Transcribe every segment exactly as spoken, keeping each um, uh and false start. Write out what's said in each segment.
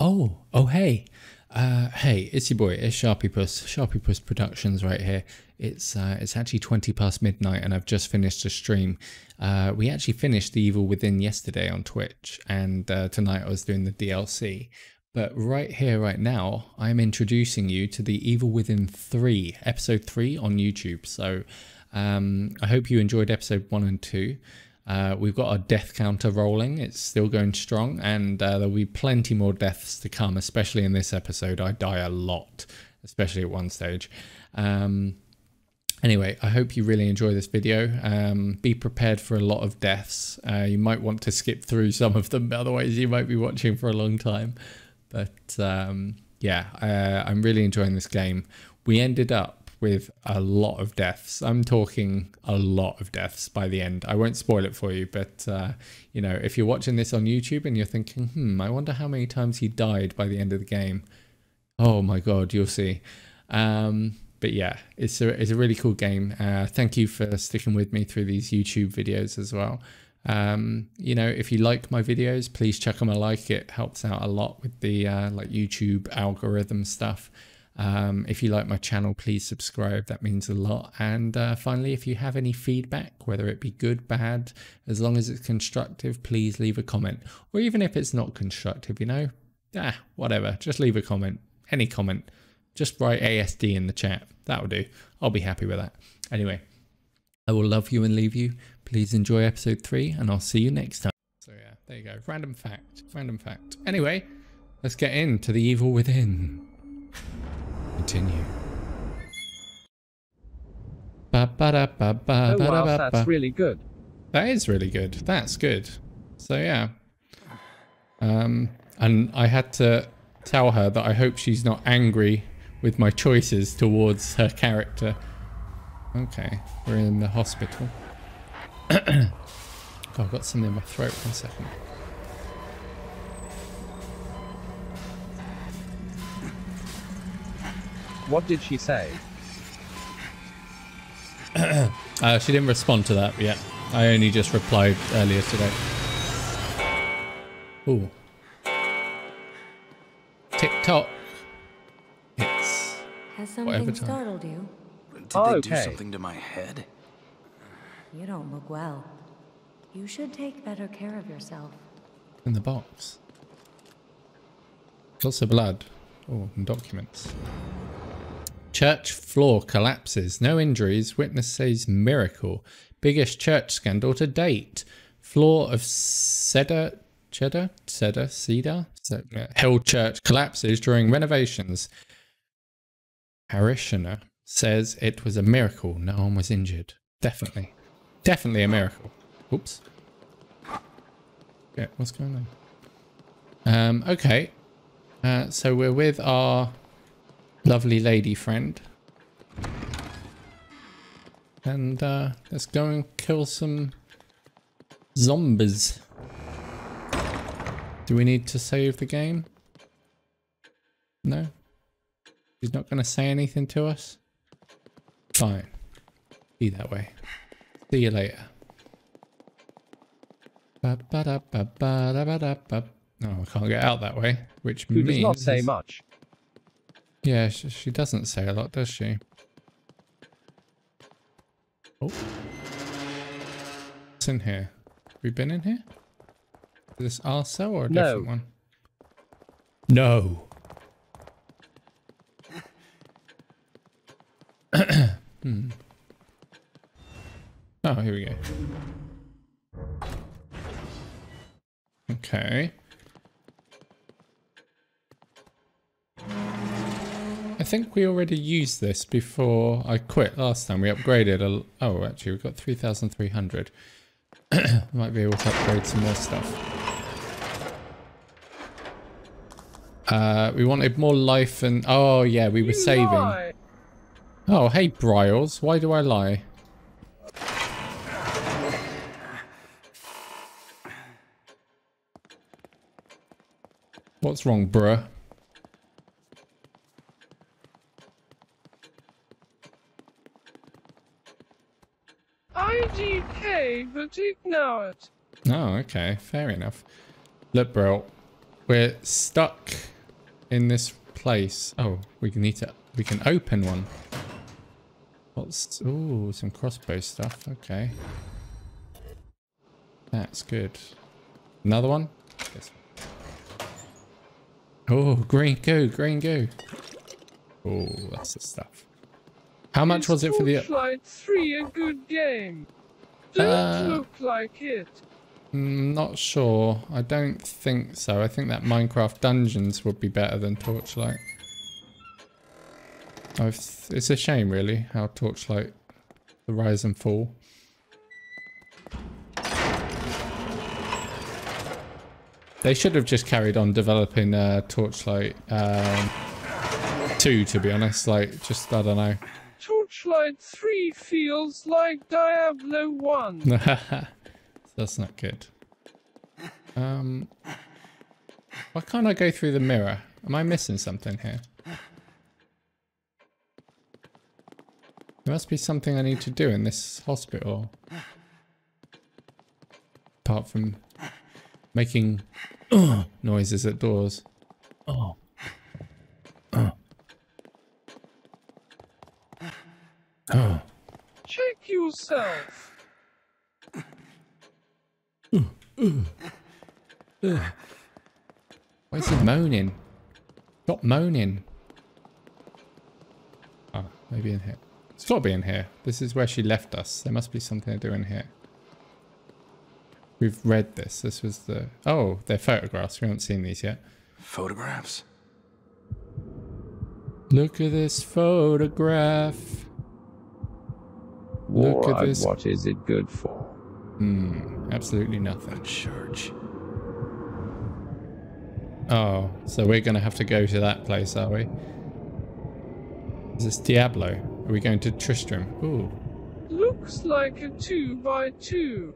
Oh, oh, hey. Uh, hey, it's your boy, it's Sharpypus, Sharpypus Productions right here. It's uh, it's actually twenty past midnight and I've just finished a stream. Uh, we actually finished The Evil Within yesterday on Twitch, and uh, tonight I was doing the D L C. But right here, right now, I'm introducing you to The Evil Within three, episode three on YouTube. So um, I hope you enjoyed episode one and two. Uh, we've got our death counter rolling. It's still going strong, and uh, there'll be plenty more deaths to come, especially in this episode. I die a lot, especially at one stage. Um, anyway, I hope you really enjoy this video. Um, be prepared for a lot of deaths. Uh, you might want to skip through some of them, otherwise you might be watching for a long time. But um, yeah, uh, I'm really enjoying this game. We ended up with a lot of deaths. I'm talking a lot of deaths by the end. I won't spoil it for you, but uh, you know, if you're watching this on YouTube and you're thinking, hmm, I wonder how many times he died by the end of the game. Oh my God, you'll see. Um, but yeah, it's a, it's a really cool game. Uh, thank you for sticking with me through these YouTube videos as well. Um, you know, if you like my videos, please chuck them a like. It helps out a lot with the uh, like YouTube algorithm stuff. Um, if you like my channel, please subscribe. That means a lot. And uh, finally, if you have any feedback, whether it be good, bad, as long as it's constructive, please leave a comment. Or even if it's not constructive, you know, ah, whatever, just leave a comment. Any comment. Just write A S D in the chat. That'll do. I'll be happy with that. Anyway, I will love you and leave you. Please enjoy episode three, and I'll see you next time. So yeah, there you go. Random fact. Random fact. Anyway, let's get into The Evil Within. Continue. Ba, ba, da, ba, ba, oh, ba, wow, da, ba, that's ba. Really good. That is really good. That's good. So yeah. Um, and I had to tell her that I hope she's not angry with my choices towards her character. Okay, we're in the hospital. Oh, I've got something in my throat. One second. What did she say? uh, she didn't respond to that yet. I only just replied earlier today. Ooh. TikTok. It's has something startled you? Did oh, they do okay. something to my head? You don't look well. You should take better care of yourself. In the box. Lots of blood. Oh, and documents. Church floor collapses. No injuries. Witness says miracle. Biggest church scandal to date. Floor of Cedar, Cheddar, Cedar, Cedar, Hill Church collapses during renovations. Parishioner says it was a miracle. No one was injured. Definitely. Definitely a miracle. Oops. Okay, what's going on? Um, okay. Uh, so we're with our lovely lady friend, and uh, let's go and kill some zombies. Do we need to save the game? No? She's not going to say anything to us? Fine. Be that way. See you later. Ba ba da ba ba da ba da ba. No, I can't get out that way, which means... Who does not say much. Yeah, she, she doesn't say a lot, does she? Oh. What's in here? Have we been in here? Is this our cell or a no. different one? No. hmm. Oh, here we go. Okay. I think we already used this before I quit last time. We upgraded a... Oh, actually, we've got three thousand three hundred. Might be able to upgrade some more stuff. Uh, we wanted more life and... Oh, yeah, we were you saving. Lie. Oh, hey, Bryles. Why do I lie? What's wrong, bruh? I D K, but ignore it. Oh, okay. Fair enough. Look, bro. We're stuck in this place. Oh, we need to, we can open one. What's, ooh, some crossbow stuff. Okay. That's good. Another one? Yes. Oh, green goo, green goo. Oh, that's the stuff. How much was it for the... Torchlight three a good game? Don't uh, look like it. Not sure. I don't think so. I think that Minecraft Dungeons would be better than Torchlight. I've, it's a shame, really, how Torchlight, the rise and fall. They should have just carried on developing uh, Torchlight um, two, to be honest. Like, just, I don't know. Torchlight three feels like Diablo one. That's not good. Um, why can't I go through the mirror? Am I missing something here? There must be something I need to do in this hospital. Apart from... making uh, noises at doors. Oh. Uh. Oh. Check yourself. Uh, uh, uh. Where's he moaning? Stop moaning. Oh, maybe in here. It's got to be in here. This is where she left us. There must be something to do in here. We've read this. This was the... Oh, they're photographs. We haven't seen these yet. Photographs? Look at this photograph. Look at this. What is it good for? Hmm. Absolutely nothing. A church. Oh, so we're going to have to go to that place, are we? Is this Diablo? Are we going to Tristram? Ooh. Looks like a two by two.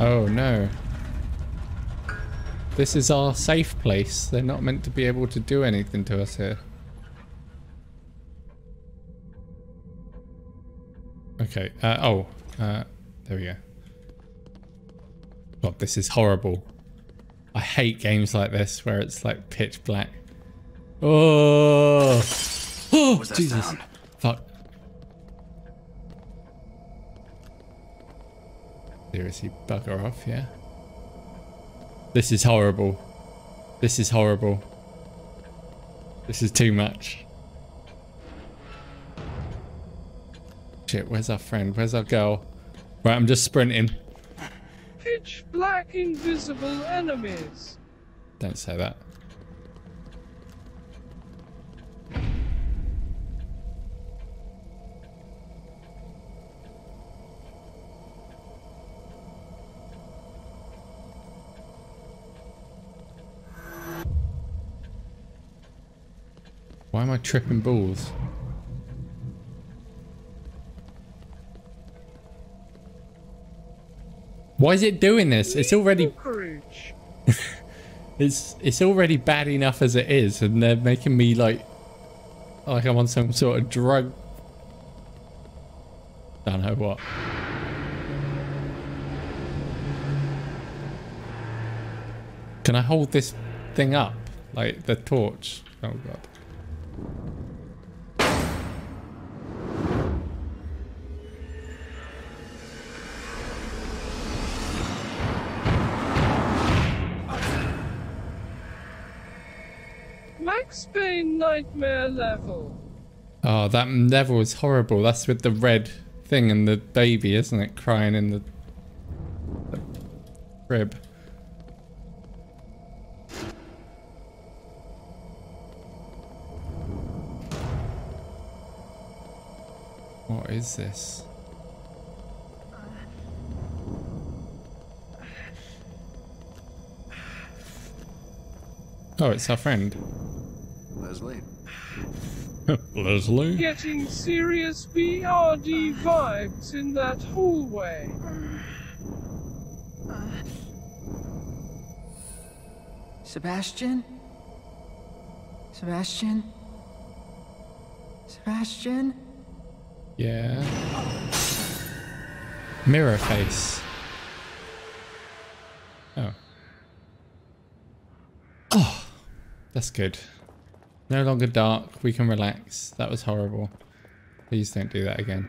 Oh no. This is our safe place. They're not meant to be able to do anything to us here. Okay. Uh, oh. Uh, there we go. God, this is horrible. I hate games like this where it's like pitch black. Oh, oh was that Jesus. Sound? Fuck. Seriously, bugger off, yeah? This is horrible. This is horrible. This is too much. Shit, where's our friend? Where's our girl? Right, I'm just sprinting. Pitch black invisible enemies. Don't say that. Why am I tripping balls? Why is it doing this? It's already it's it's already bad enough as it is, and they're making me like like I'm on some sort of drug. I don't know what. Can I hold this thing up? Like the torch? Oh god. Spain nightmare level. Oh, that level is horrible. That's with the red thing and the baby, isn't it? Crying in the, the crib. What is this? Oh, it's our friend. Leslie. Leslie? Getting serious B R D vibes in that hallway. Sebastian? Sebastian? Sebastian? Yeah. Mirror face. Oh. That's good. No longer dark. We can relax. That was horrible. Please don't do that again.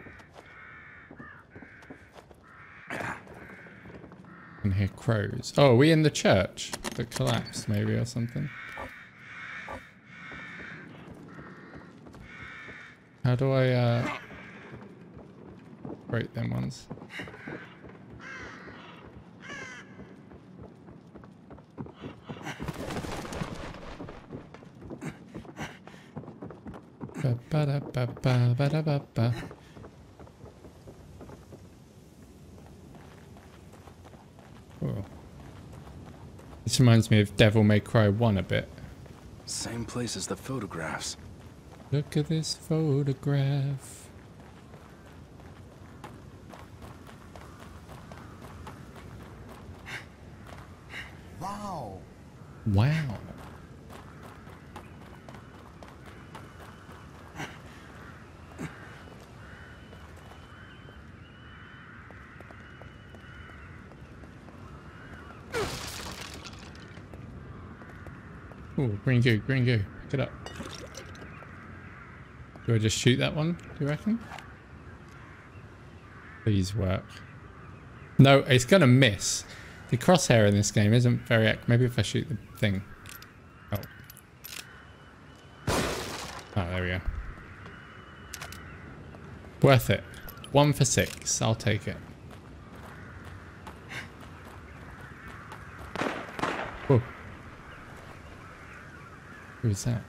I can hear crows. Oh, are we in the church that collapsed maybe or something? How do I uh, break them ones? Ba ba da ba ba ba da ba ba. Oh. This reminds me of Devil May Cry one a bit. Same place as the photographs. Look at this photograph. Wow. Wow. Oh, green goo, green goo. Pick it up. Do I just shoot that one, do you reckon? Please work. No, it's gonna miss. The crosshair in this game isn't very accurate. Maybe if I shoot the thing. Oh. Oh, there we go. Worth it. One for six. I'll take it. Whoa. Who is that?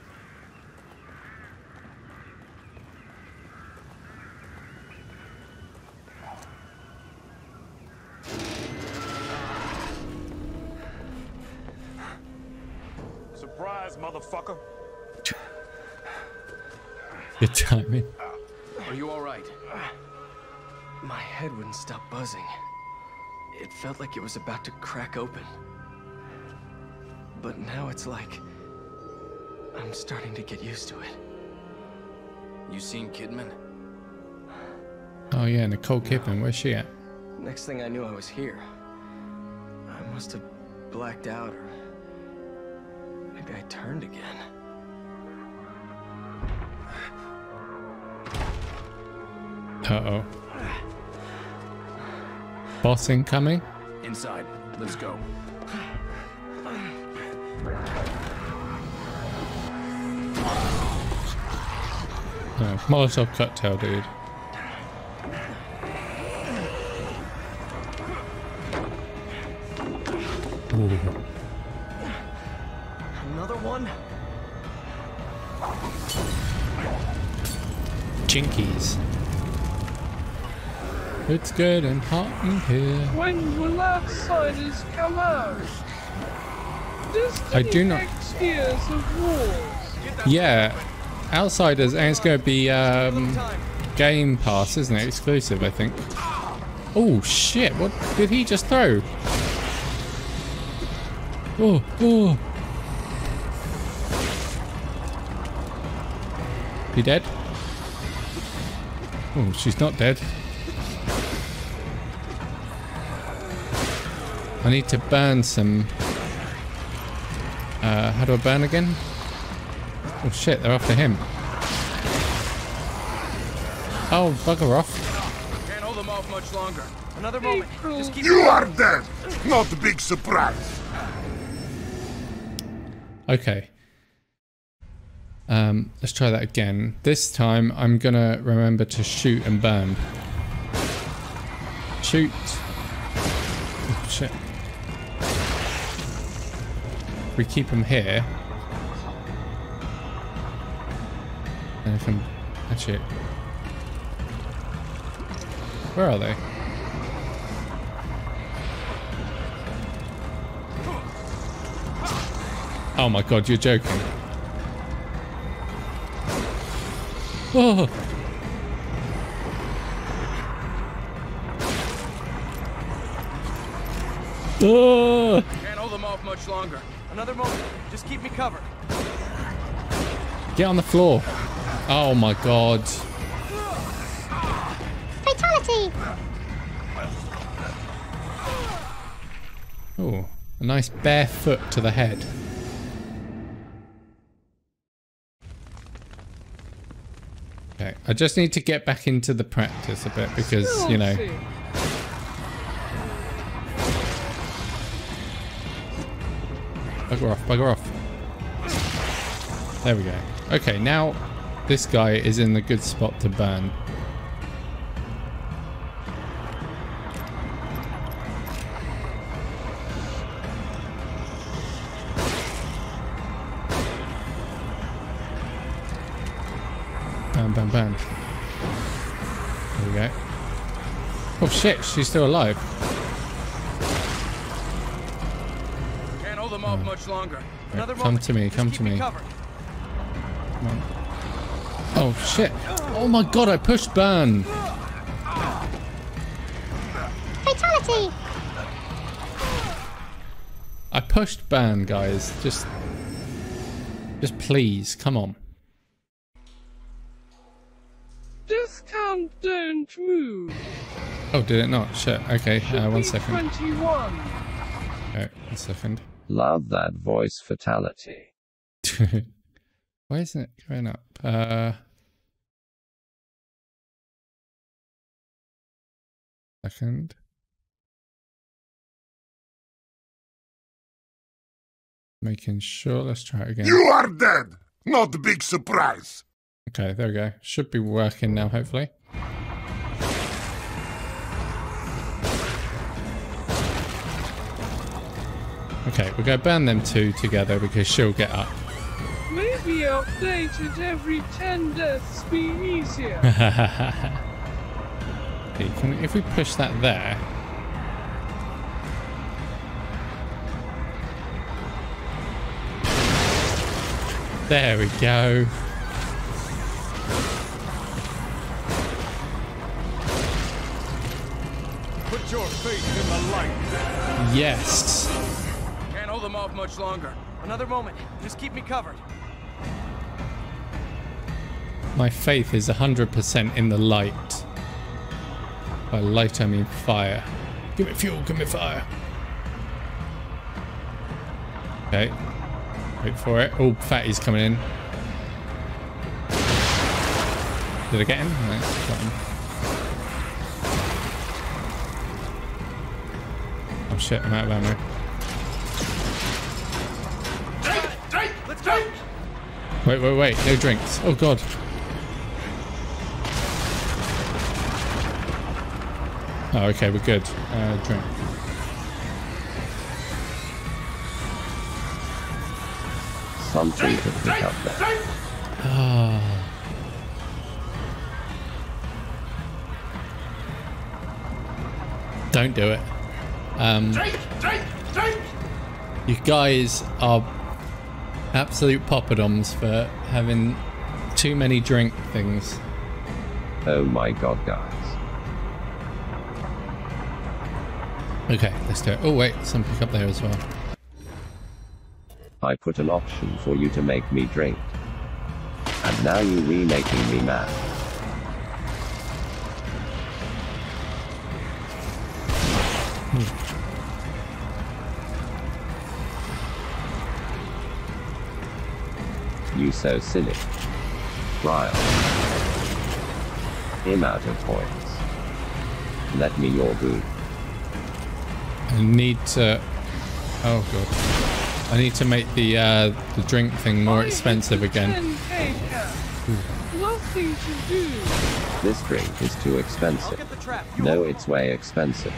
Motherfucker. Good timing. Are you all right? My head wouldn't stop buzzing. It felt like it was about to crack open. But now it's like I'm starting to get used to it. You seen Kidman? Oh yeah, Nicole Kidman. Where's she at? Next thing I knew, I was here. I must have blacked out or I turned again. Uh-oh. Boss incoming? Inside. Let's go. Oh, Molotov cocktail, dude. Ooh. Jinkies. It's good and hot in here. When will outsiders come out? Destiny I do not. Of wars. Yeah, outsiders, and it's going to be um, Game Pass, isn't it? Exclusive, I think. Oh shit! What did he just throw? Oh, oh. He dead? Oh, she's not dead. I need to burn some... Uh, how do I burn again? Oh shit, they're after him. Oh, bugger off. Can't hold them off much longer. Another moment. Just keep you are dead! Not a big surprise! Okay. Um, let's try that again. This time I'm gonna remember to shoot and burn. Shoot. Oh, shit. We keep them here. And if I'm... Actually... Where are they? Oh my god, you're joking. Whoa. Oh. Can't hold them off much longer. Another moment. Just keep me covered. Get on the floor. Oh my god. Fatality. Oh, a nice bare foot to the head. I just need to get back into the practice a bit because, you know. Bugger off, bugger off. There we go. Okay, now this guy is in the good spot to burn. Bam, bam, bam. There we go. Oh shit, she's still alive. Can't hold them off oh. much longer. Right. Another come moment. to me, come Just to me. Come on. Oh shit. Oh my god, I pushed burn. Fatality. I pushed burn, guys. Just, just please, come on. Discount don't move. Oh, did it not? Shit. Okay, uh, one second. Alright, one second. Love that voice fatality. Why isn't it going up? Uh, second. Making sure. Let's try it again. You are dead! Not a big surprise! Okay, there we go. Should be working now, hopefully. Okay, we'll go burn them two together because she'll get up. Maybe updated every ten deaths be easier. Okay, can we, if we push that there... There we go. Put your faith in the light. Yes. Can't hold them off much longer. Another moment. Just keep me covered. My faith is one hundred percent in the light. By light, I mean fire. Give me fuel, give me fire. Okay. Wait for it. Oh, Fatty's coming in. Did I get him? No, got him. Oh shit, I'm out of ammo. Drink! Drink! Let's drink! Wait, wait, wait, no drinks. Oh god. Oh, okay, we're good. Uh, drink. Something could pick up there. Ah. Oh. Don't do it. Um, drink, drink, drink. You guys are absolute poppadoms for having too many drink things. Oh my god, guys. Okay, let's do it. Oh wait, some pick up there as well. I put an option for you to make me drink. And now you're remaking me mad. You so silly. Ryle. Him out of points. Let me your boo. I need to... Oh god. I need to make the uh, the drink thing more expensive again. Nothing to do. This drink is too expensive. No, it's way expensive.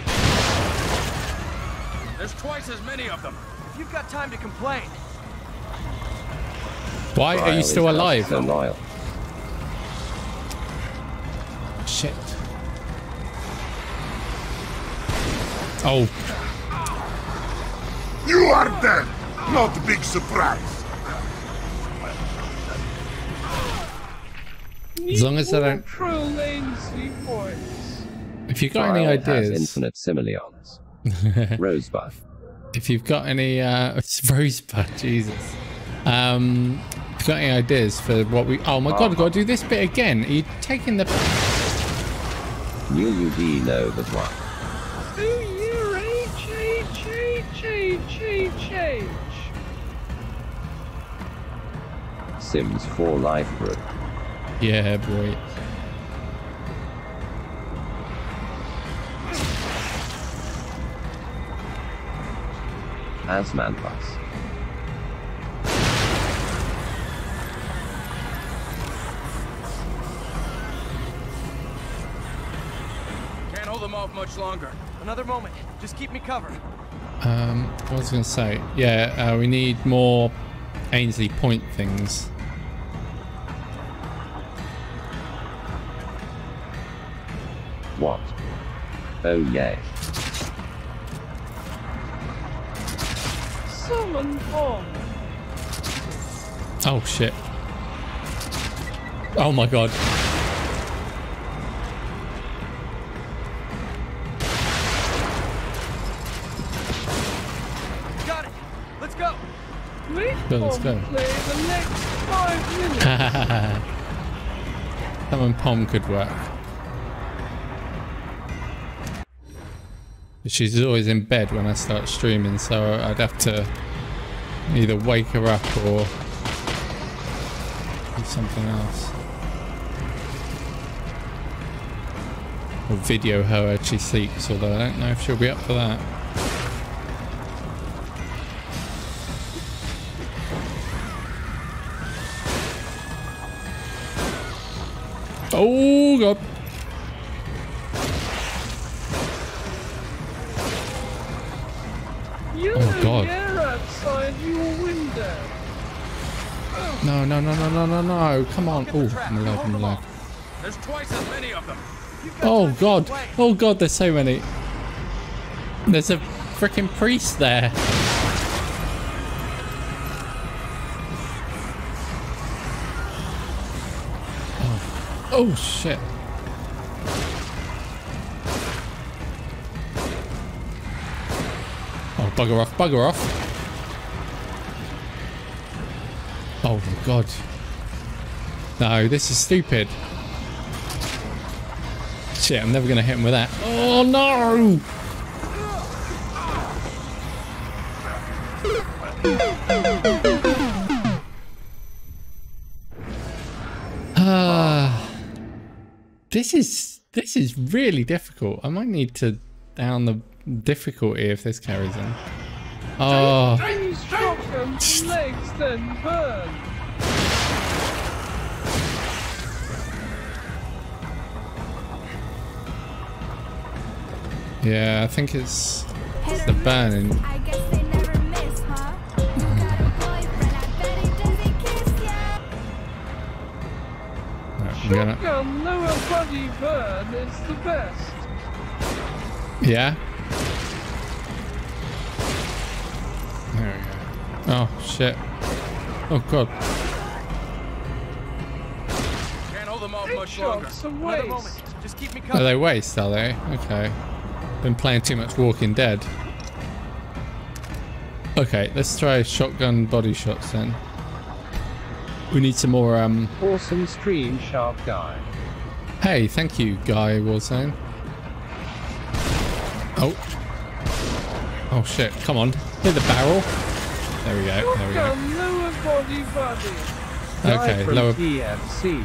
There's twice as many of them. If you've got time to complain. Why Ryle are you still alive? So loyal. Shit. Oh. You are dead. Not a big surprise. As long as I don't. If you got Ryle any ideas. Has infinite simoleons. Rosebud. If you've got any, uh, it's Rosebud. Jesus. Um, if you've got any ideas for what we? Oh my god, I've got to do this bit again. Are you taking the? Will you be know the what? Oh, you're H H H H H H Sims four Life Group. Yeah, boy. as Manpass. Can't hold them off much longer. Another moment. Just keep me covered. Um, what was I going to say? Yeah, uh, we need more Ainsley Point things. What? Oh, yay. Summon form. Oh, shit. Oh, my God. Got it. Let's go. Go, let's go. Play the next five minutes. That one Pom could work. She's always in bed when I start streaming, so I'd have to either wake her up or do something else. Or video her as she sleeps, although I don't know if she'll be up for that. Oh, God. No, no, no, no, no, no, no, come on. Oh, I'm alive, I'm alive. There's twice as many of them. Oh, God. Oh, God, there's so many. There's a freaking priest there. Oh, oh shit. Oh, bugger off, bugger off. Oh my God. No, this is stupid. Shit, I'm never gonna hit him with that. Oh no! Ah, uh, this is this is really difficult. I might need to down the difficulty if this carries on. Oh. Legs then burn. Yeah, I think it's the burning. I guess they never miss, huh? You got a boyfriend, I bet he doesn't kiss ya. Shotgun lower body burn is the best. Yeah. There we go. Oh shit. Oh God. Can't hold them off much longer. Another moment. Just keep me covered. Are they waste, are they? Okay. Been playing too much Walking Dead. Okay, let's try shotgun body shots then. We need some more um awesome stream, Sharp Guy. Hey, thank you, Guy Warzone. Oh. Oh shit, come on. Hit the barrel. There we go, there we go. Lower body body. Okay, lower... T F C.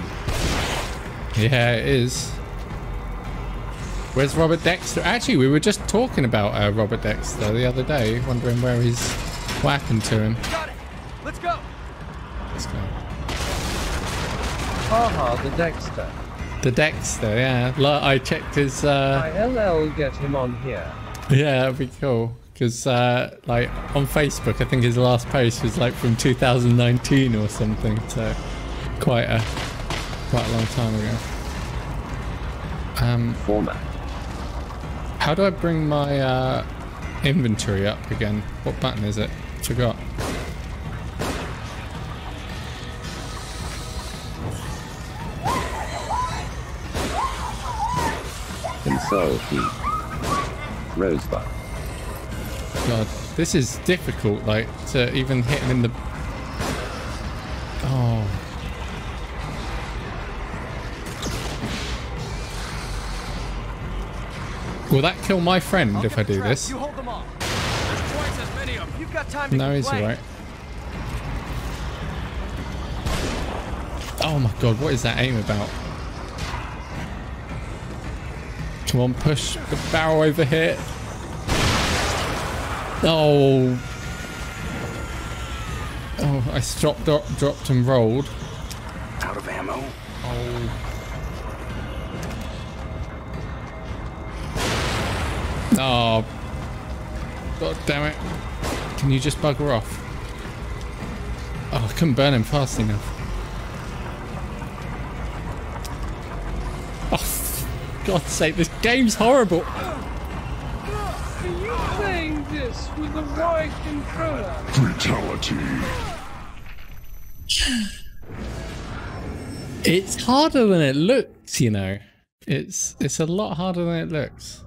Yeah, it is. Where's Robert Dexter? Actually, we were just talking about uh, Robert Dexter the other day, wondering where he's... what happened to him. Got it. Let's go. Let's go. Haha, the Dexter. The Dexter, yeah. Look, I checked his... Uh... I L L get him on here. Yeah, that'd be cool. Because, uh, like, on Facebook, I think his last post was, like, from two thousand nineteen or something, so quite a, quite a long time ago. Um, Format. How do I bring my, uh, inventory up again? What button is it? Forgot. Console key. Rosebud. God, this is difficult, like, to even hit him in the... Oh. Will that kill my friend if I do this? No, he's alright. Oh my God, what is that aim about? Come on, push the barrel over here. Oh, Oh, I stopped, drop, dropped and rolled. Out of ammo. Oh. Oh. God damn it. Can you just bugger off? Oh, I couldn't burn him fast enough. Oh, for God's sake, this game's horrible. With the right controller. Fatality. It's harder than it looks, you know. It's it's a lot harder than it looks.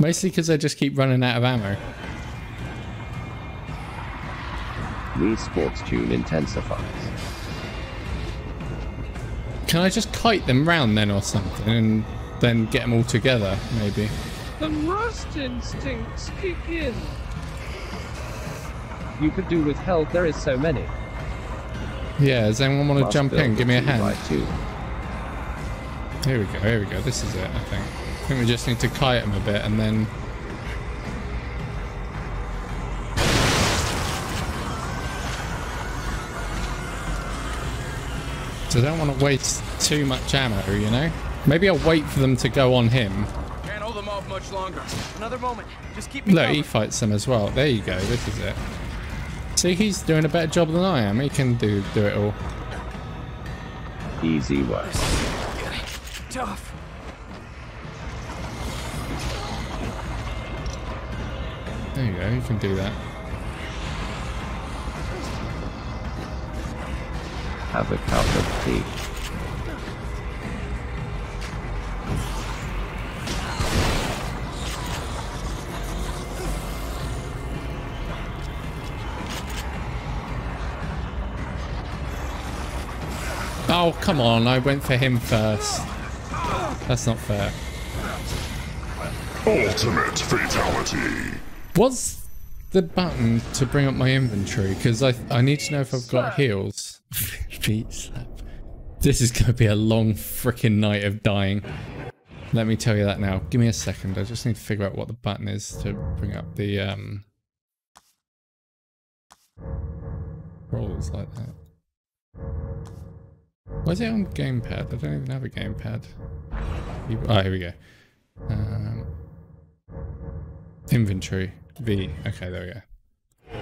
Mostly because I just keep running out of ammo. Wii Sports Tune intensifies. Can I just kite them round then or something, and then get them all together, maybe? The rust instincts kick in. You could do with help, there is so many. Yeah, does anyone want to Must jump in? Give me a hand. Right, here we go, here we go. This is it, I think. I think we just need to kite him a bit and then... So I don't want to waste too much ammo, you know? Maybe I'll wait for them to go on him. Can't hold them off much longer. Another moment. Just keep me Look, covered. He fights them as well. There you go, this is it. See, he's doing a better job than I am. He can do do it all. Easy way. Tough. There you go. You can do that. Have a cup of tea. Oh, come on, I went for him first. That's not fair. Ultimate fatality. What's the button to bring up my inventory? Because I I need to know if I've got heals. Feet slap. This is going to be a long freaking night of dying. Let me tell you that now. Give me a second. I just need to figure out what the button is to bring up the um rollers like that. Why is it on gamepad? I don't even have a gamepad. Oh, here we go. Um, inventory. V. Okay, there we go.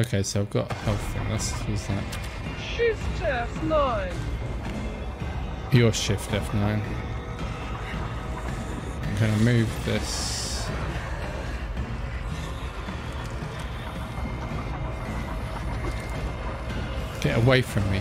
Okay, so I've got a health thing. Let's use that. Shift F nine. Your Shift F nine. I'm going to move this. Get away from me.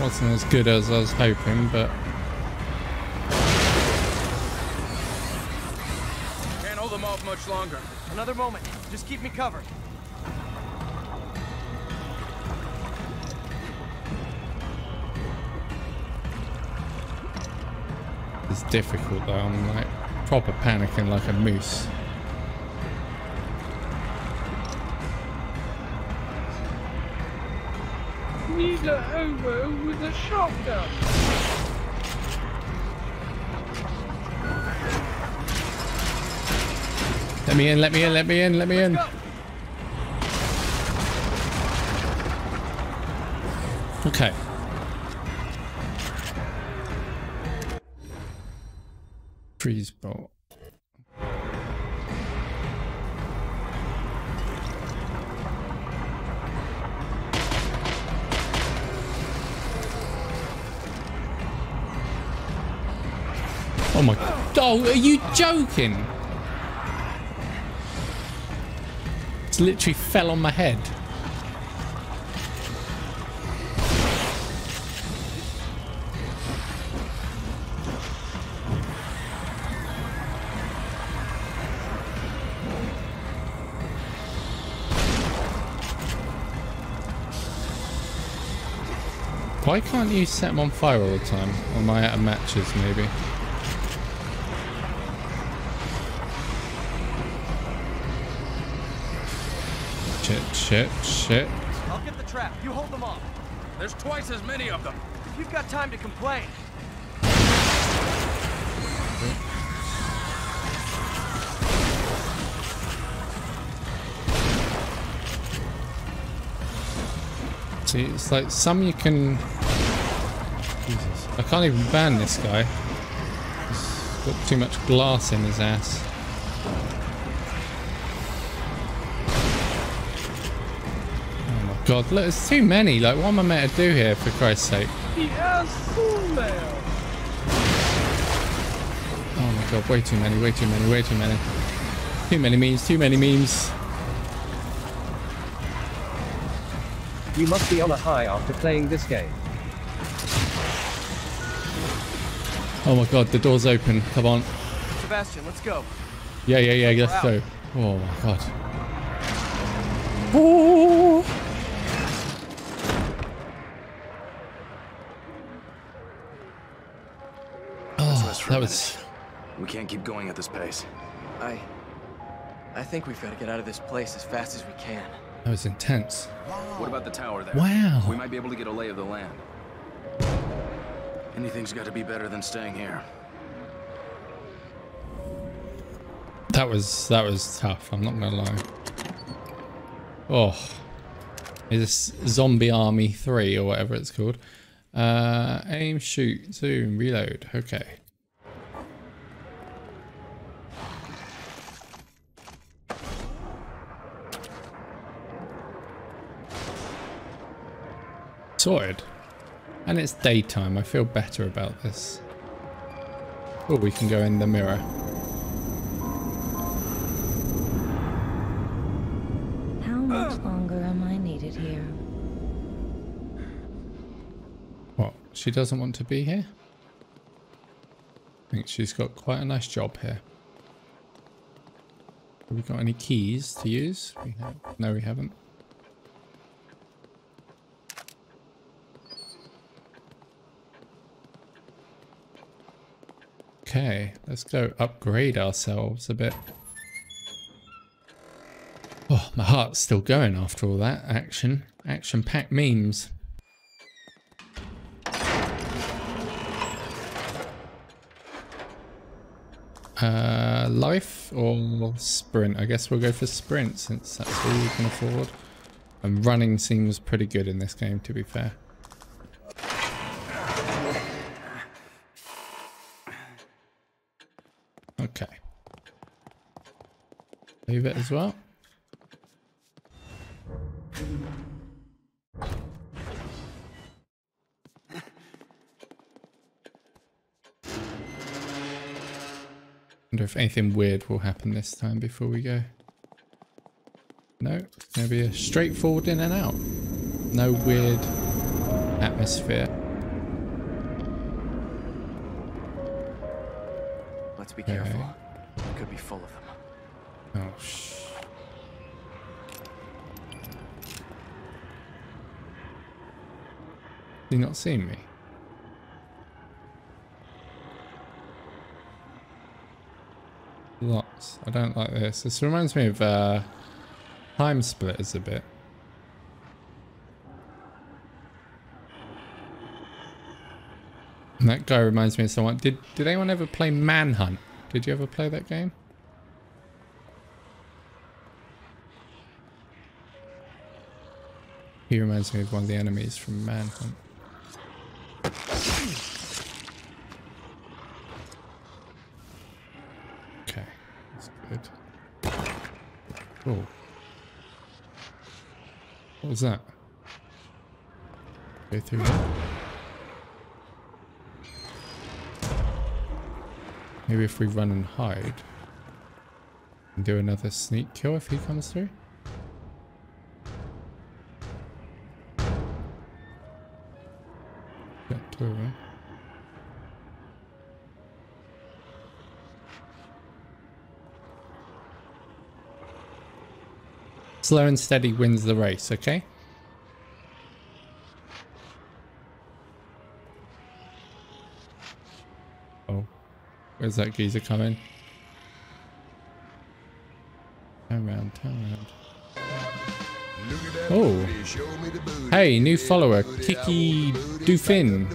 Wasn't as good as I was hoping, but... Can't hold them off much longer. Another moment. Just keep me covered. It's difficult though, I'm like proper panicking like a moose. Need a hobo with a shotgun. Let me in, let me in, let me in, let me in. Okay. Freeze bolt. Oh my... Oh, are you joking? It literally fell on my head. Why can't you set them on fire all the time? Or am I out of matches, maybe? Shit, shit, shit. I'll get the trap. You hold them off. There's twice as many of them. If you've got time to complain. See, it's like some you can... Jesus. I can't even ban this guy. He's got too much glass in his ass. God, look, it's too many. Like, what am I meant to do here, for Christ's sake? Yes, oh my God, way too many, way too many, way too many. Too many memes, too many memes. You must be on a high after playing this game. Oh my God, the door's open. Come on. Sebastian, let's go. Yeah, yeah, yeah, let's go. Oh my God. Oh. Oh, that was... We can't keep going at this pace. I... I think we've got to get out of this place as fast as we can. That was intense. What about the tower there? Wow. We might be able to get a lay of the land. Anything's got to be better than staying here. That was... that was tough, I'm not gonna lie. Oh, is this Zombie Army three or whatever it's called? Uh, aim, shoot, zoom, reload. Okay. Sorted. And it's daytime. I feel better about this. Oh, we can go in the mirror. She doesn't want to be here. I think she's got quite a nice job here. Have we got any keys to use? We have. No, we haven't. Okay, let's go upgrade ourselves a bit. Oh, my heart's still going after all that action. Action-packed memes. Uh, life or sprint? I guess we'll go for sprint since that's all we can afford. And running seems pretty good in this game, to be fair. Okay. Leave it as well. Wonder if anything weird will happen this time before we go. No, it's going to be a straightforward in and out. No weird atmosphere. Let's be careful. Okay. It could be full of them. Oh sh. Has he not seen me? Lots. I don't like this. This reminds me of uh, Time Splitters a bit. And that guy reminds me of someone. Did did anyone ever play Manhunt? Did you ever play that game? He reminds me of one of the enemies from Manhunt. Oh. What was that? Go through here. Maybe if we run and hide. And do another sneak kill if he comes through. That door, right? Slow and steady wins the race, okay? Oh, where's that geezer coming? Turn around, turn around. Oh. Hey, new follower, Kiki Dufin.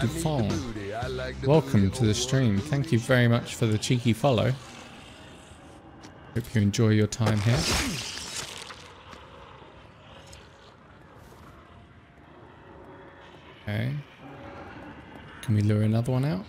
Dufon. Welcome to the stream. Thank you very much for the cheeky follow. Hope you enjoy your time here. Okay. Can we lure another one out?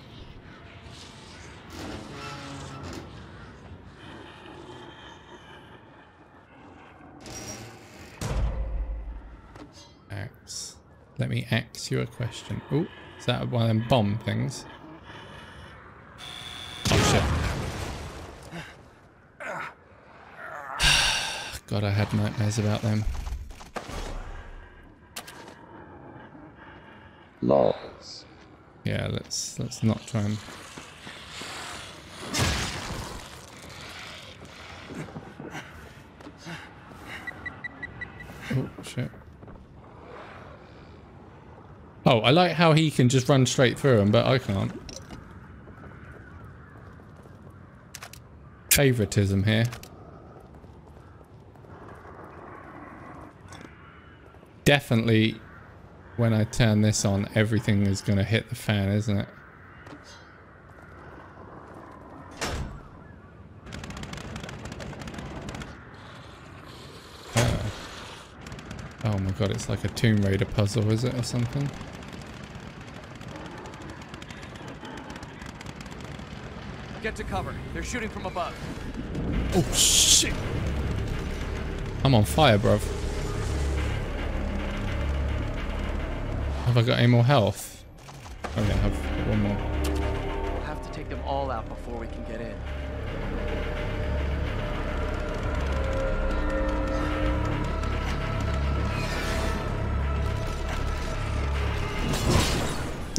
Axe. Let me axe you a question. Oh, is that one of them bomb things? God, I had nightmares about them. Lols. Yeah, let's let's not try and. Oh shit! Oh, I like how he can just run straight through him, but I can't. Favoritism here. Definitely, when I turn this on, everything is going to hit the fan, isn't it? Uh, oh my god, it's like a Tomb Raider puzzle, is it, or something? Get to cover. They're shooting from above. Oh shit! I'm on fire, bruv. Have I got any more health? Okay, I have one more. We'll have to take them all out before we can get in.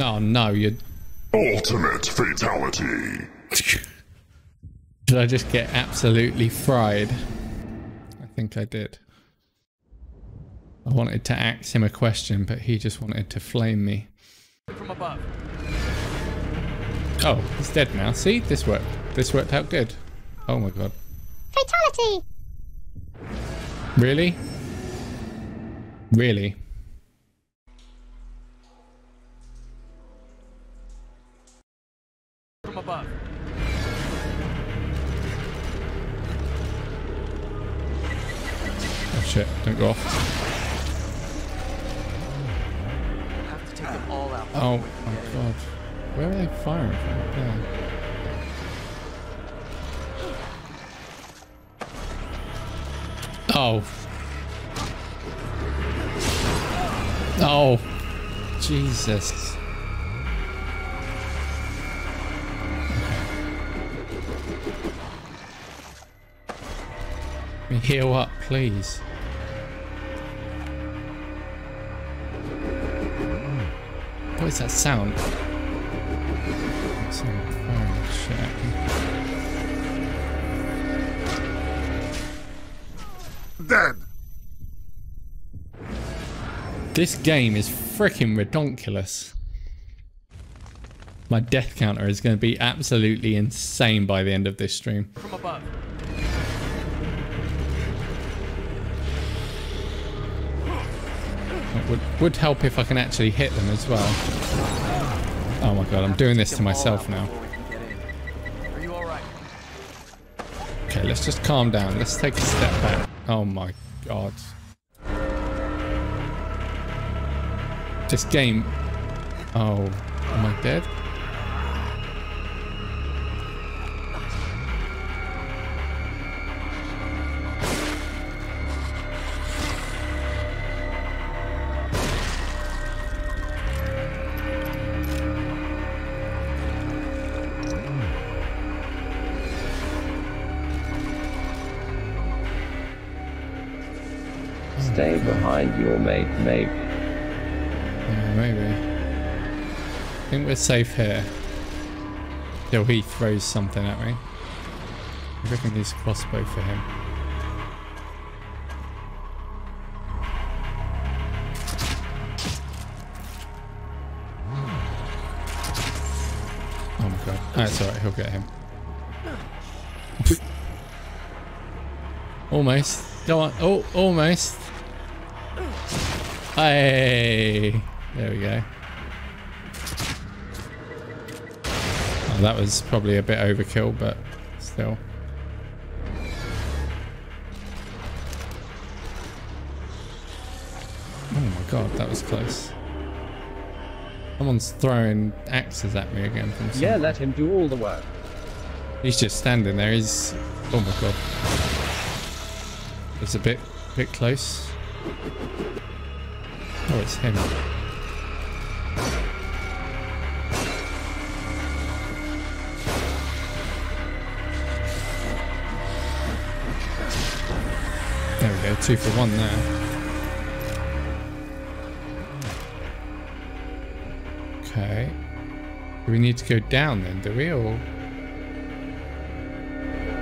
Oh no, you. Ultimate fatality. Did I just get absolutely fried? I think I did. I wanted to ask him a question, but he just wanted to flame me. From above. Oh, he's dead now. See? This worked. This worked out good. Oh my god. Fatality! Really? Really? From above. Oh shit, don't go off. Oh my god. Where are they firing from? Yeah. Oh. Oh. Jesus. Let me heal up, please. What is that sound? Some fire shit at me. Dead. This game is freaking redonkulous. My death counter is going to be absolutely insane by the end of this stream. From above. Would, would help if I can actually hit them as well. Oh my god, I'm doing this to myself now. Okay, let's just calm down. Let's take a step back. Oh my god. This game... Oh, am I dead? Stay behind your mate, maybe. Yeah, maybe. I think we're safe here. Till he throws something at me. I reckon there's a crossbow for him. Oh my god. Oh, it's alright, he'll get him. Almost. Go on. Oh, almost. Hey, there we go. Oh, that was probably a bit overkill, but still. Oh my god, that was close. Someone's throwing axes at me again from somewhere. Yeah, let him do all the work. He's just standing there. He's... Oh my god. It's a bit, bit close. Oh, it's him. There we go. Two for one there. Okay. Do we need to go down then, do we? Or...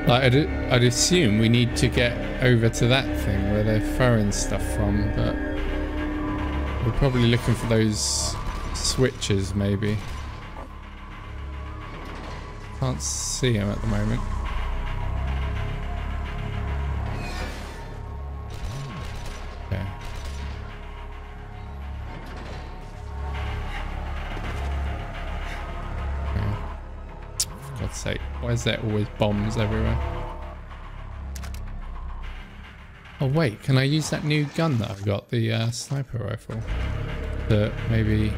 Like, I'd, I'd assume we need to get over to that thing where they're throwing stuff from, but we're probably looking for those switches, maybe. Can't see them at the moment. Okay. God's sake, why is there always bombs everywhere? Oh wait, can I use that new gun that I've got, the uh, sniper rifle? That maybe...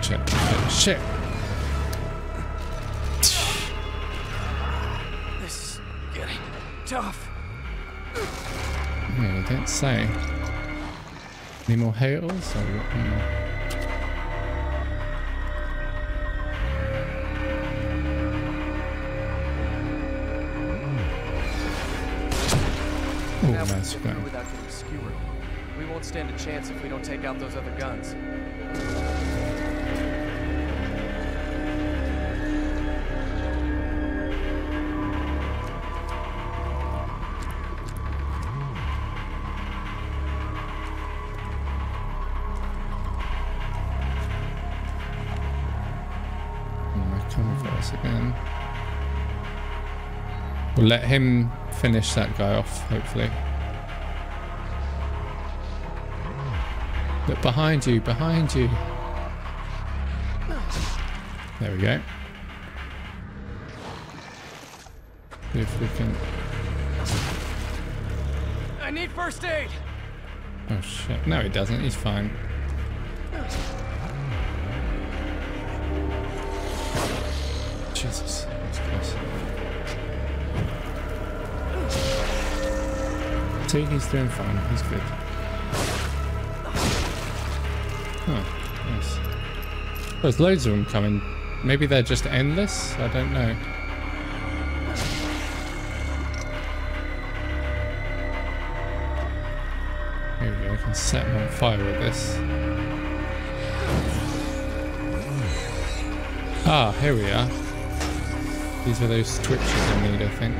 Shit, shit, shit. Tough. Yeah, I don't say. Any more hails? Or what? Oh, nice gun. Without getting skewered, we won't stand a chance if we don't take out those other guns. Again. We'll let him finish that guy off, hopefully. Look behind you, behind you. There we go. See if we can. I need first aid. Oh shit. No, he doesn't. He's fine. Jesus, that's close. See, he's doing fine. He's good. Oh, nice. There's loads of them coming. Maybe they're just endless? I don't know. Here we go. I can set him on fire with this. Ah, here we are. These are those twitches I need, I think.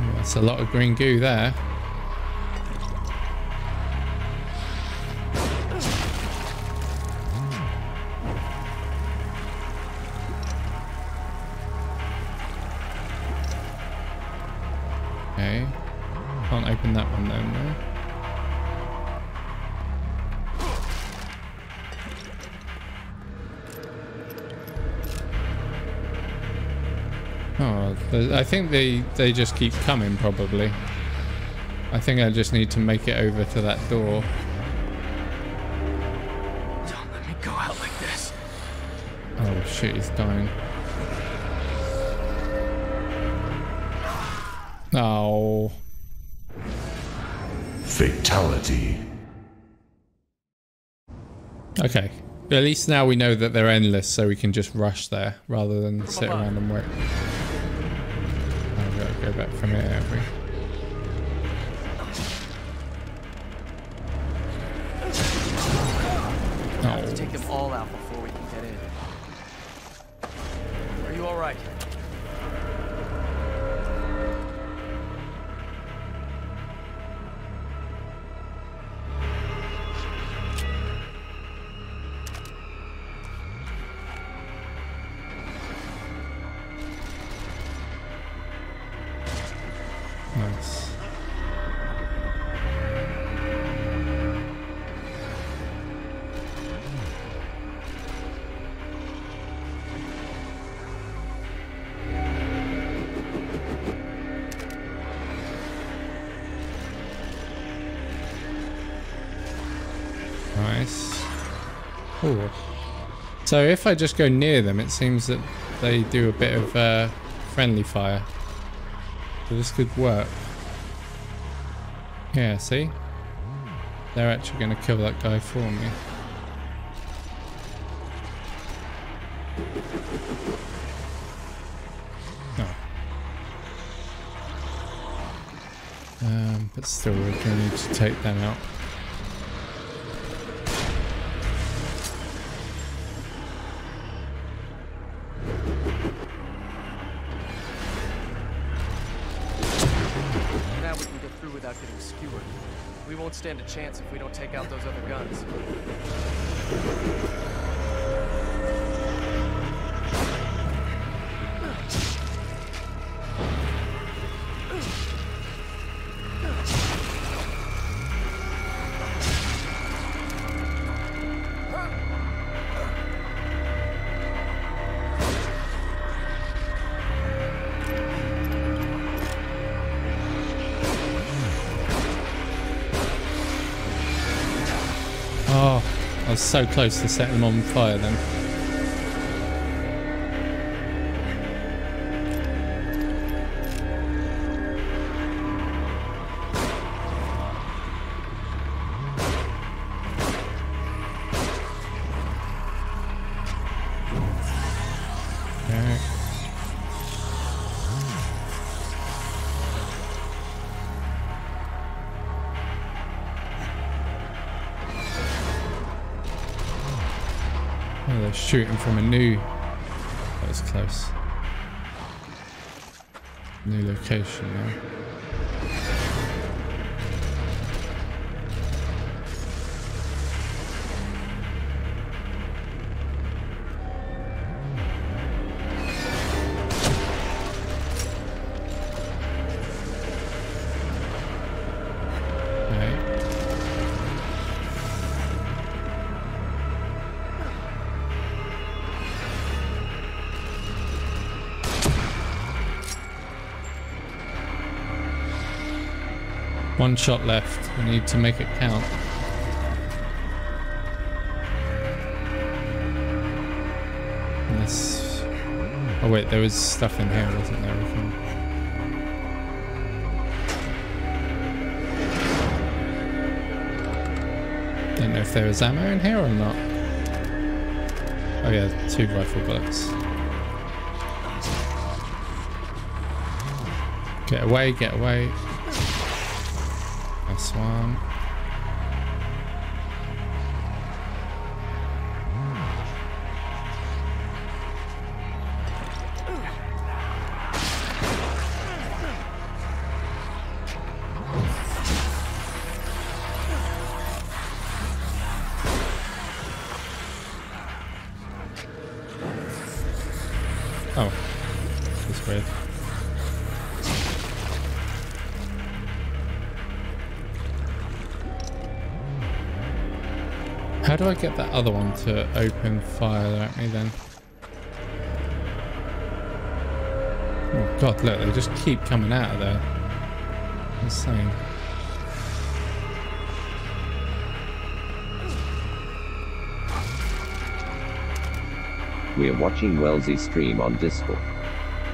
Oh, that's a lot of green goo there. I think they, they just keep coming, probably. I think I just need to make it over to that door. Don't let me go out like this. Oh shit, he's dying. Oh. Fatality. Okay. At least now we know that they're endless, so we can just rush there, rather than Come sit on. around and wait. Go back from here, have we? Nice. Ooh. So if I just go near them, it seems that they do a bit of uh, friendly fire. So this could work. Yeah, see? They're actually going to kill that guy for me. Oh. Um, but still, we're going to need to take them out. Stand a chance if we don't take out those other guns. So close to setting them on fire then. Okay. Shooting from a new, that was close, new location now. One shot left. We need to make it count. Unless... Oh wait, there was stuff in here, wasn't there? We can... Don't know if there was ammo in here or not. Oh yeah, two rifle bullets. Get away, get away. One. Oh, that's weird. How do I get that other one to open fire at me then? Oh god, look, they just keep coming out of there. Insane. We're watching Wellesley stream on Discord.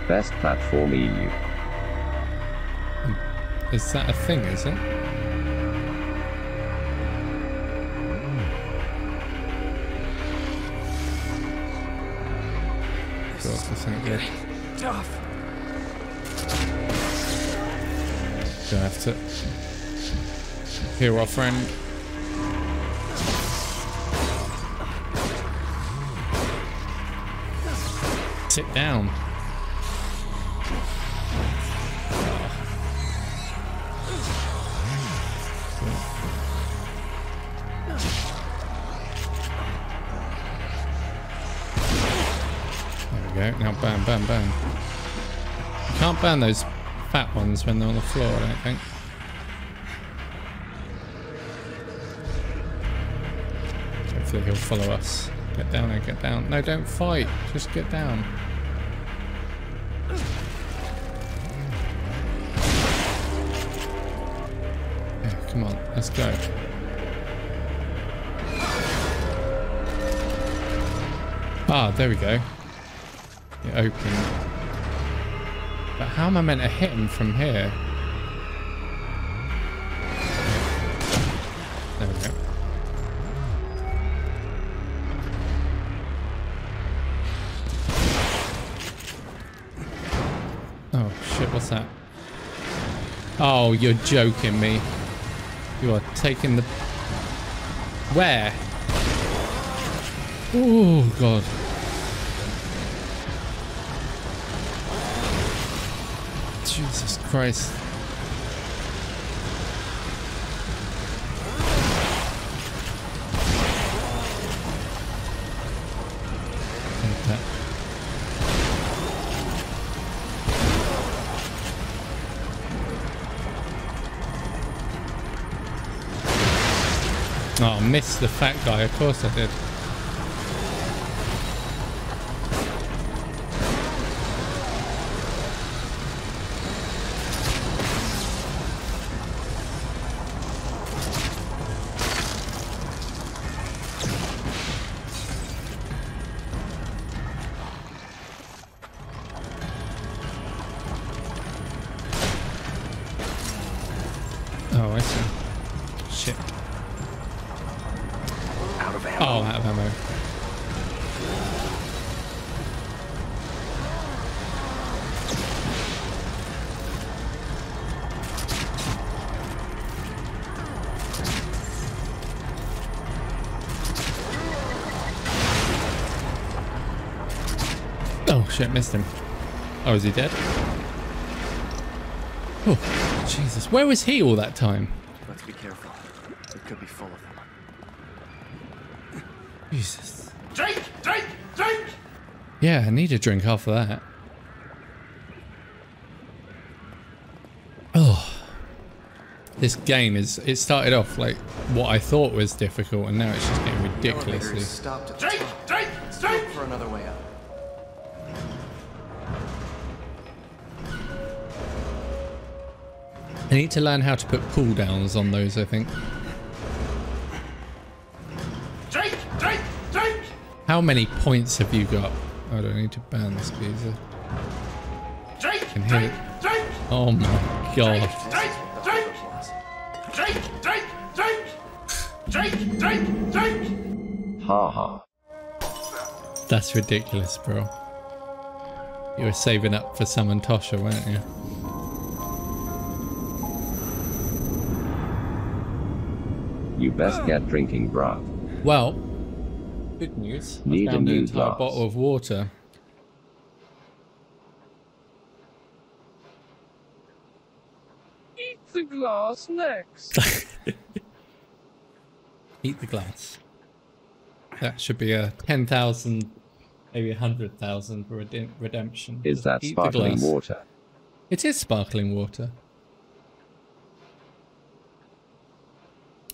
Best platform E U. Is that a thing, is it? Good. Tough. Do I have to hear our friend? Sit down. Now bam, bam, bam. You can't ban those fat ones when they're on the floor, I don't think. Hopefully he'll follow us. Get down there, get down. No, don't fight. Just get down. Yeah, come on, let's go. Ah, there we go. It opened. But how am I meant to hit him from here? There we go. Oh shit, what's that? Oh, you're joking me. You are taking the... Where? Oh god. Jesus Christ. Oh, missed the fat guy, of course I did. Shit, missed him. Oh, is he dead? Oh, Jesus. Where was he all that time? Let's be careful. It could be full of them. Jesus. Drink! Drink! Drink! Yeah, I need a drink after that. Oh. This game is... It started off like what I thought was difficult, and now it's just getting ridiculously... Drink! Drink! Drink! For another way out. I need to learn how to put cooldowns on those, I think. Drink, drink, drink. How many points have you got? Oh, I don't need to ban this geezer. Drink, drink, drink. Oh my god. Drink, drink, drink. Drink, drink, drink. Drink, drink, drink. Ha ha. That's ridiculous, bro. You were saving up for Summon Tosha, weren't you? You best get drinking, bro. Well, good news. Need I found a new an entire glass. Bottle of water. Eat the glass next. Eat the glass. That should be a ten thousand, maybe a hundred thousand for rede redemption. Is that Eat sparkling water? It is sparkling water.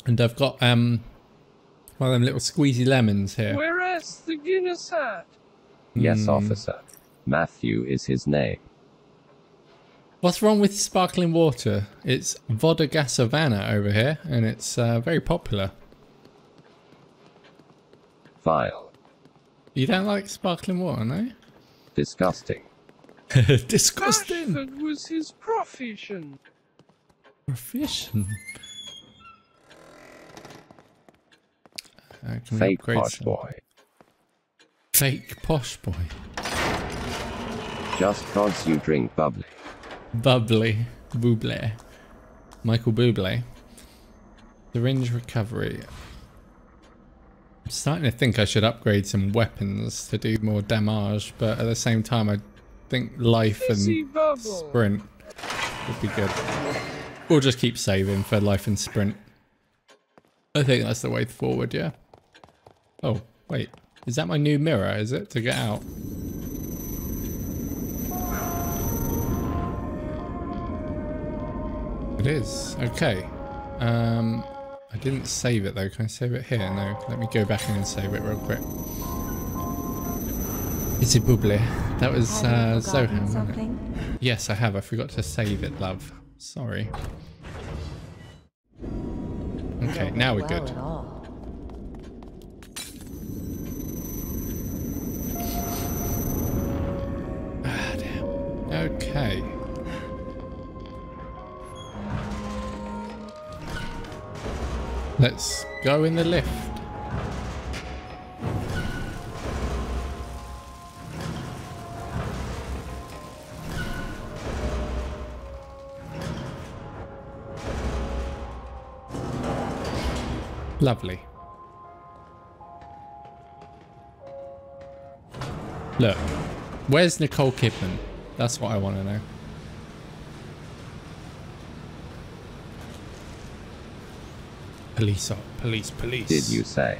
And I've got um, one of them little squeezy lemons here. Where's the Guinness at? Yes, mm. officer. Matthew is his name. What's wrong with sparkling water? It's vodka Savannah over here, and it's uh, very popular. Vile. You don't like sparkling water, no? Disgusting. Disgusting. That was his profession. Profession. Uh, Fake posh some? boy. Fake posh boy. Just cause you drink bubbly. Bubbly. Buble. Michael Buble. Syringe recovery. I'm starting to think I should upgrade some weapons to do more damage, but at the same time I think life and sprint would be good. We'll just keep saving for life and sprint. I think that's the way forward, yeah. Oh, wait. Is that my new mirror, is it? To get out. It is. Okay. Um, I didn't save it, though. Can I save it here? No. Let me go back in and save it real quick. It's a bubbly. That was uh, Zohan, wasn't it? Yes, I have. I forgot to save it, love. Sorry. Okay, now we're good. Okay. Let's go in the lift. Lovely. Look, where's Nicole Kidman? That's what I want to know. Police, police, police. Did you say?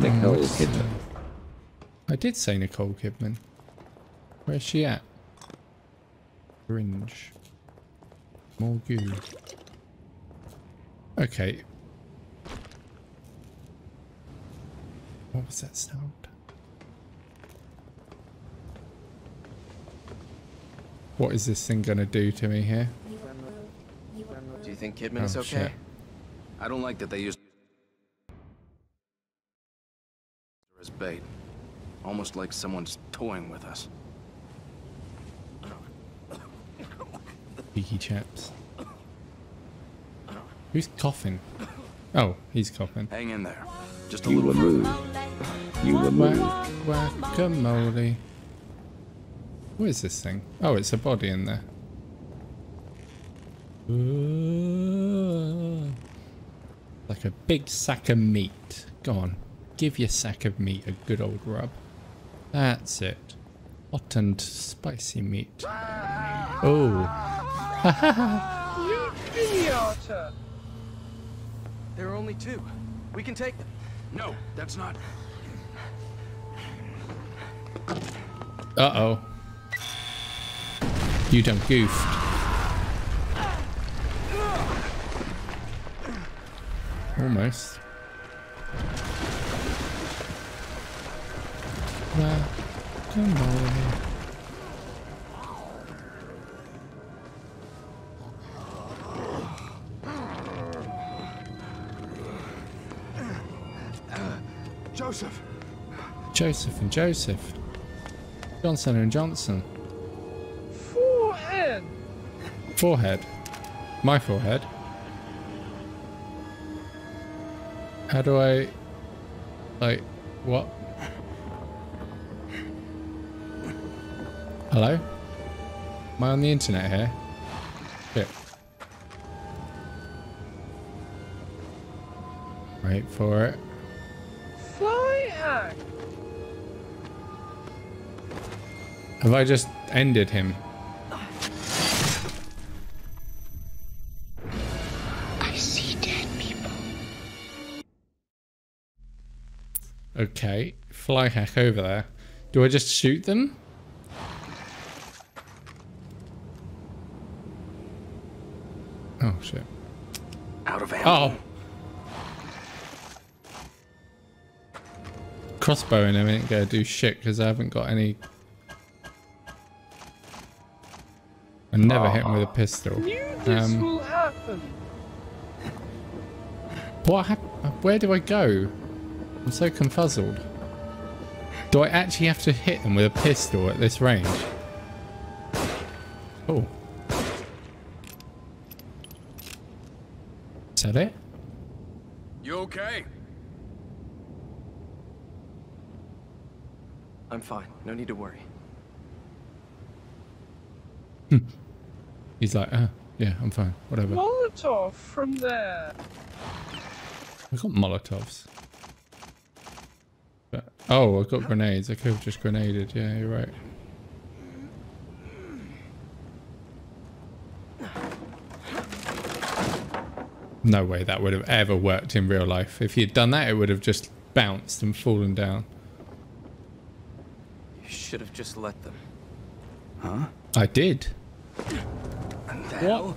Nicole oh, Kidman. I did say Nicole Kidman. Where's she at? Fringe. More goo. Okay. What was that sound? What is this thing gonna do to me here? Do you think Kidman oh, is okay? Shit. I don't like that they use her as bait. Almost like someone's toying with us. Beaky chaps. Who's coughing? Oh, he's coughing. Hang in there. Just a you little move. You were moved. Guacamole. What is this thing? Oh, it's a body in there. Ooh. Like a big sack of meat. Go on. Give your sack of meat a good old rub. That's it. Hot and spicy meat. Oh. Ha ha ha. There are only two. We can take them. No, that's not. Uh-oh. You done goofed. Almost. Well, come on. Joseph. Joseph and Joseph. Johnson and Johnson. Forehead. Forehead. My forehead. How do I... Like, what? Hello? Am I on the internet here? Shit. Wait for it. Have I just ended him? I see dead people. Okay, fly hack over there. Do I just shoot them? Oh shit. Out of ammo. Oh. Crossbow in a minute gonna do shit because I haven't got any. I never oh. hit him with a pistol. Knew this um, will happen. What hap where do I go? I'm so confuzzled. Do I actually have to hit him with a pistol at this range? Oh. Is that it? You okay? I'm fine. No need to worry. He's like, ah, yeah, I'm fine. Whatever. Molotov from there. I got Molotovs. But, oh, I got grenades. I could have just grenaded. Yeah, you're right. No way that would have ever worked in real life. If you'd done that, it would have just bounced and fallen down. You should have just let them. Huh? I did. And the hell?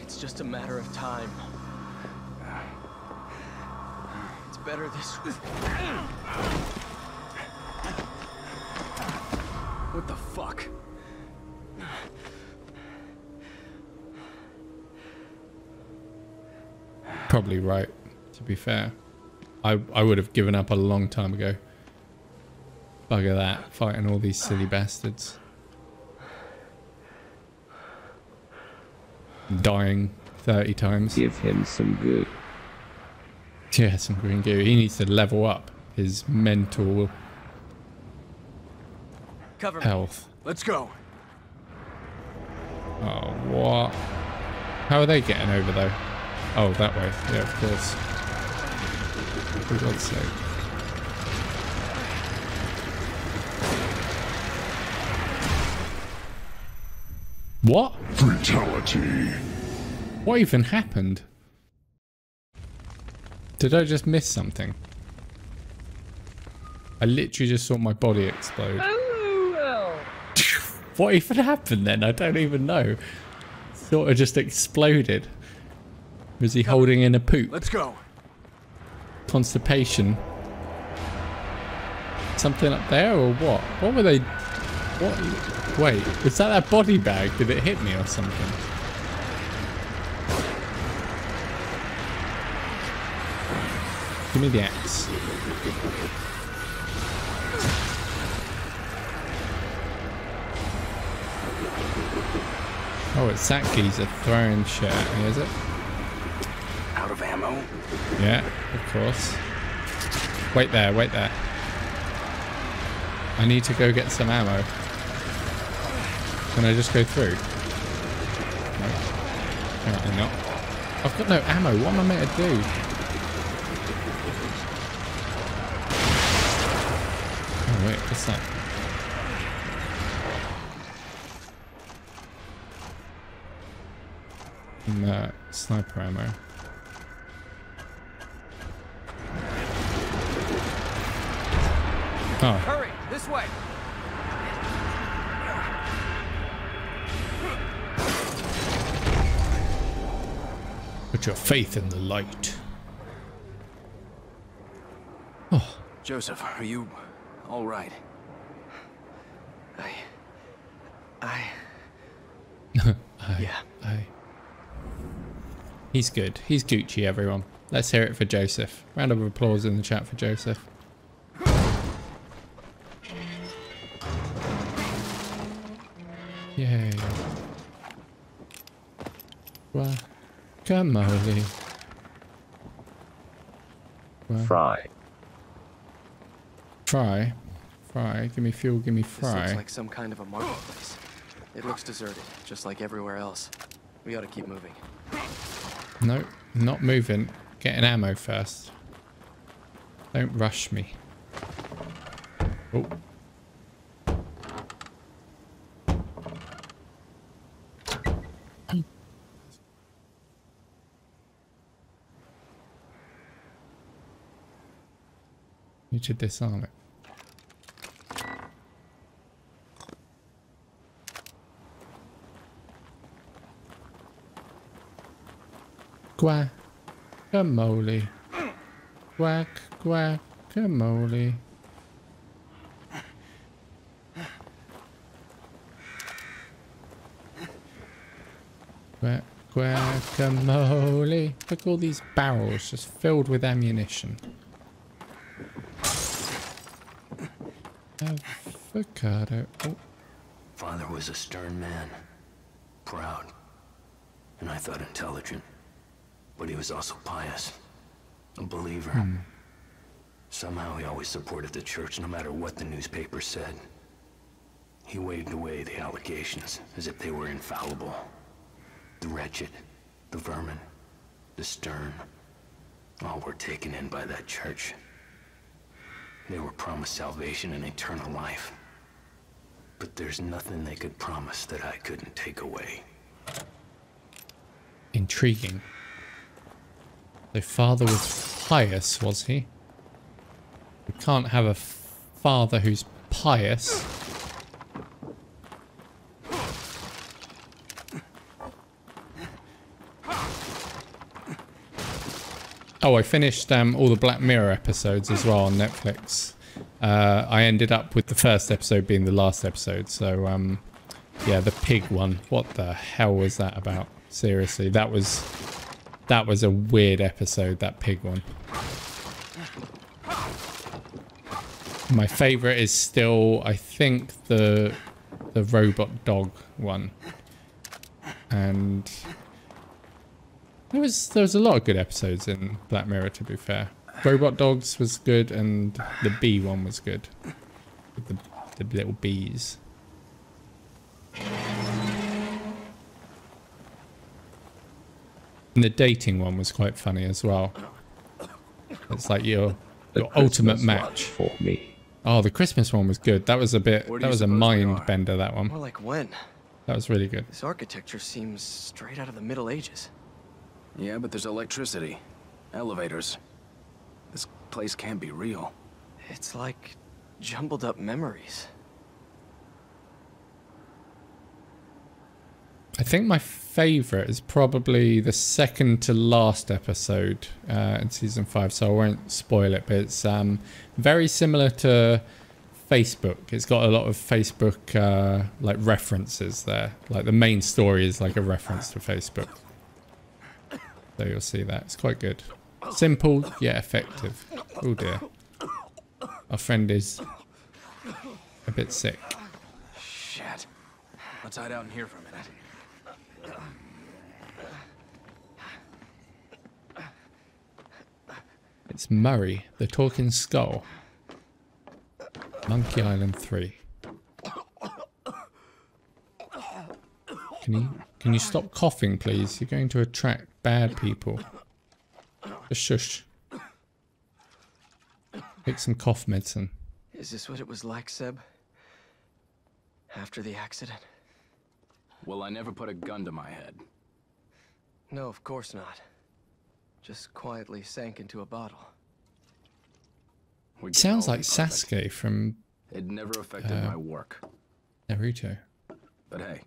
It's just a matter of time. It's better this way. What the fuck? Probably right, to be fair. I, I would have given up a long time ago. Bugger that, fighting all these silly bastards. Dying thirty times. Give him some goo. Yeah, some green goo. He needs to level up his mental Cover health. Me. Let's go. Oh, what? How are they getting over, though? Oh, that way. Yeah, of course. For God's sake. What? Fatality. What even happened? Did I just miss something? I literally just saw my body explode. Oh, well. What even happened then? I don't even know. Sort of just exploded. Was he holding in a poop? Let's go. Constipation. Something up there or what? What were they? What? Wait, was that that body bag? Did it hit me or something? Give me the axe. Oh, it's that geezer throwing shit at me, is it? Out of ammo? Yeah, of course. Wait there, wait there. I need to go get some ammo. Can I just go through? No. Apparently not. I've got no ammo. What am I meant to do? Oh, wait. What's that? No. Sniper ammo. Oh. Hurry! This way! Put your faith in the light. Oh. Joseph, are you all right? I. I. I yeah. I. He's good. He's Gucci, everyone. Let's hear it for Joseph. Round of applause in the chat for Joseph. Yay. Wow. Guacamole. Fry. Fry. Fry. Give me fuel, give me fry. This looks like some kind of a marketplace. It looks deserted, just like everywhere else. We ought to keep moving. No, not moving. Get an ammo first. Don't rush me. Oh. Need to disarm it. Guacamole. Quack, guacamole. Quack, guacamole. Look at all these barrels just filled with ammunition. Avocado. Oh. Father was a stern man, proud, and I thought intelligent, but he was also pious, a believer. Hmm. Somehow he always supported the church no matter what the newspaper said. He waved away the allegations as if they were infallible. The wretched, the vermin, the stern, all were taken in by that church. They were promised salvation and eternal life. But there's nothing they could promise that I couldn't take away. Intriguing. The father was pious, was he? We can't have a father who's pious. Oh, I finished um, all the Black Mirror episodes as well on Netflix. Uh, I ended up with the first episode being the last episode. So, um, yeah, the pig one. What the hell was that about? Seriously, that was that was a weird episode, that pig one. My favorite is still, I think, the the robot dog one. And there was there was a lot of good episodes in Black Mirror, to be fair. Robot dogs was good, and the bee one was good. With the, the little bees. And the dating one was quite funny as well. It's like your your ultimate match for me. Oh, the Christmas one was good. That was a bit. That was a mind bender. That one. More like when? That was really good. This architecture seems straight out of the Middle Ages. Yeah, but there's electricity, elevators. This place can't be real. It's like jumbled up memories. I think my favorite is probably the second to last episode uh, in season five, so I won't spoil it, but it's um, very similar to Facebook. It's got a lot of Facebook uh, like references there. Like the main story is like a reference to Facebook. So you'll see that. It's quite good. Simple, yet effective. Oh dear. Our friend is a bit sick. Shit. Let's hide out in here for a minute. It's Murray, the Talking Skull. Monkey Island three. Can you can you stop coughing, please? You're going to attract bad people. Just shush. Take some cough medicine. Is this what it was like, Seb? After the accident? Well, I never put a gun to my head. No, of course not. Just quietly sank into a bottle. It sounds like Sasuke from It never affected uh, my work. Naruto. But hey,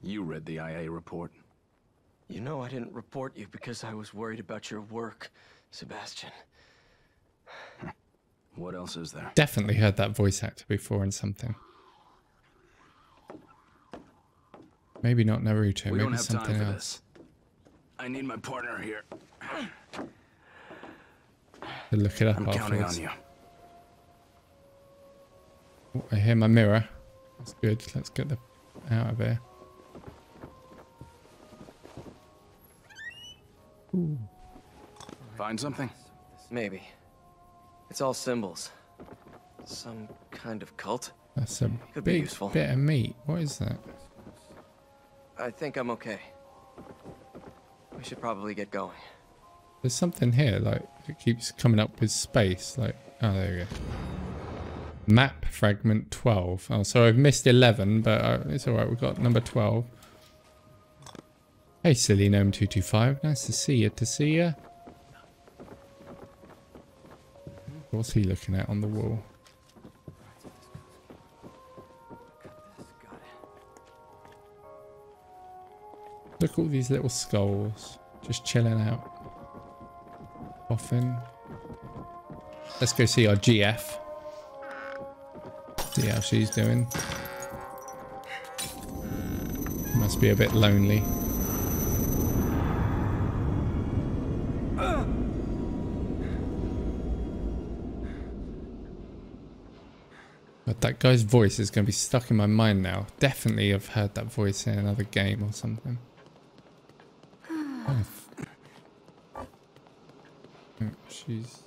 you read the I A report. You know I didn't report you because I was worried about your work, Sebastian. What else is there? Definitely heard that voice actor before in something. Maybe not Naruto, we maybe don't have something time for else. This. I need my partner here. To look it up I'm counting on you. Oh, I hear my mirror. That's good. Let's get the out of here. Ooh. Find something? Maybe. It's all symbols. Some kind of cult. That's a Could big be useful. Bit of meat. What is that? I think I'm okay. We should probably get going. There's something here, like, it keeps coming up with space, like, oh, there we go. Map fragment twelve. Oh, so I've missed eleven, but uh, it's alright, we've got number twelve. Hey, silly gnome two two five, nice to see you, to see you. What's he looking at on the wall? Look at all these little skulls, just chilling out. Often. Let's go see our G F. See how she's doing. Must be a bit lonely. But that guy's voice is going to be stuck in my mind now. Definitely I've heard that voice in another game or something. Oh, she's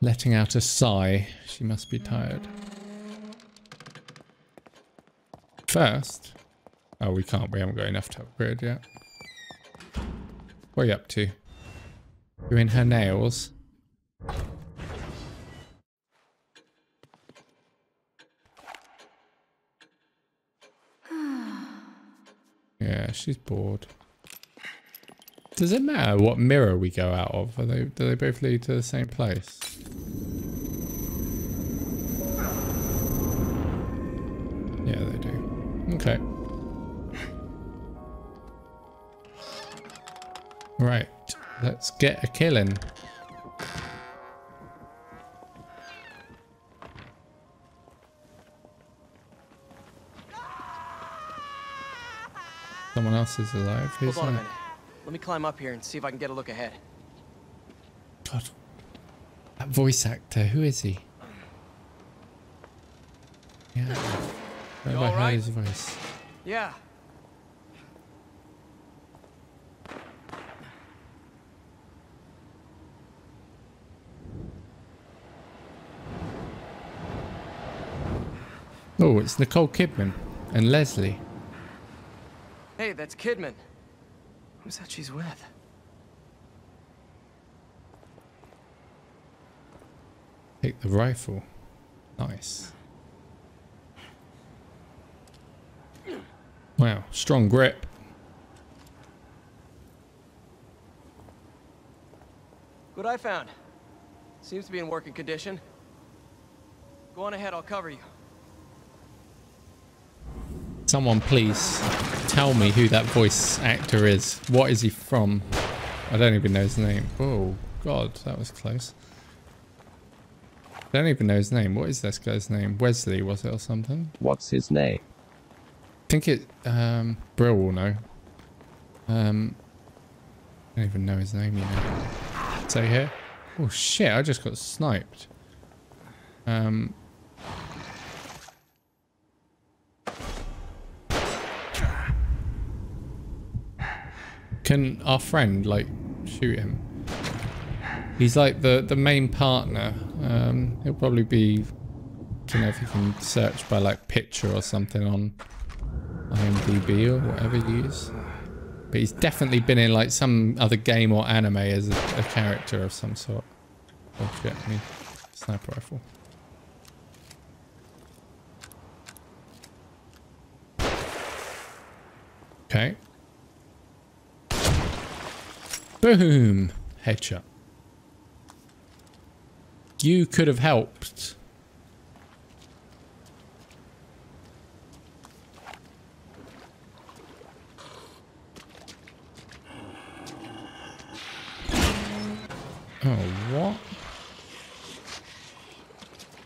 letting out a sigh. She must be tired. First. Oh, we can't. We haven't got enough to upgrade yet. What are you up to? Doing her nails. Yeah, she's bored. Does it matter what mirror we go out of? Are they, do they both lead to the same place? Yeah, they do. Okay. Right. Let's get a killing. Someone else is alive. Who's Hold on a minute. Let me climb up here and see if I can get a look ahead. God. That voice actor, who is he? Yeah. Right, I heard his voice. Yeah. Oh, it's Nicole Kidman and Leslie. Hey, that's Kidman. Who's that she's with? Take the rifle. Nice. Wow, strong grip. What I found. Seems to be in working condition. Go on ahead, I'll cover you. Someone please tell me who that voice actor is. What is he from? I don't even know his name. Oh god, that was close. I don't even know his name. What is this guy's name? Wesley, was it, or something? What's his name? I think it... Um, Brill will know. Um, I don't even know his name, you know. So here... Oh shit, I just got sniped. Um... Can our friend, like, shoot him? He's like the, the main partner. Um, he'll probably be... I don't know if you can search by, like, picture or something on I M D B or whatever you use. But he's definitely been in, like, some other game or anime as a, a character of some sort. Oh, shit, I mean, sniper rifle. Okay. Boom! Headshot. You could have helped. Oh, what?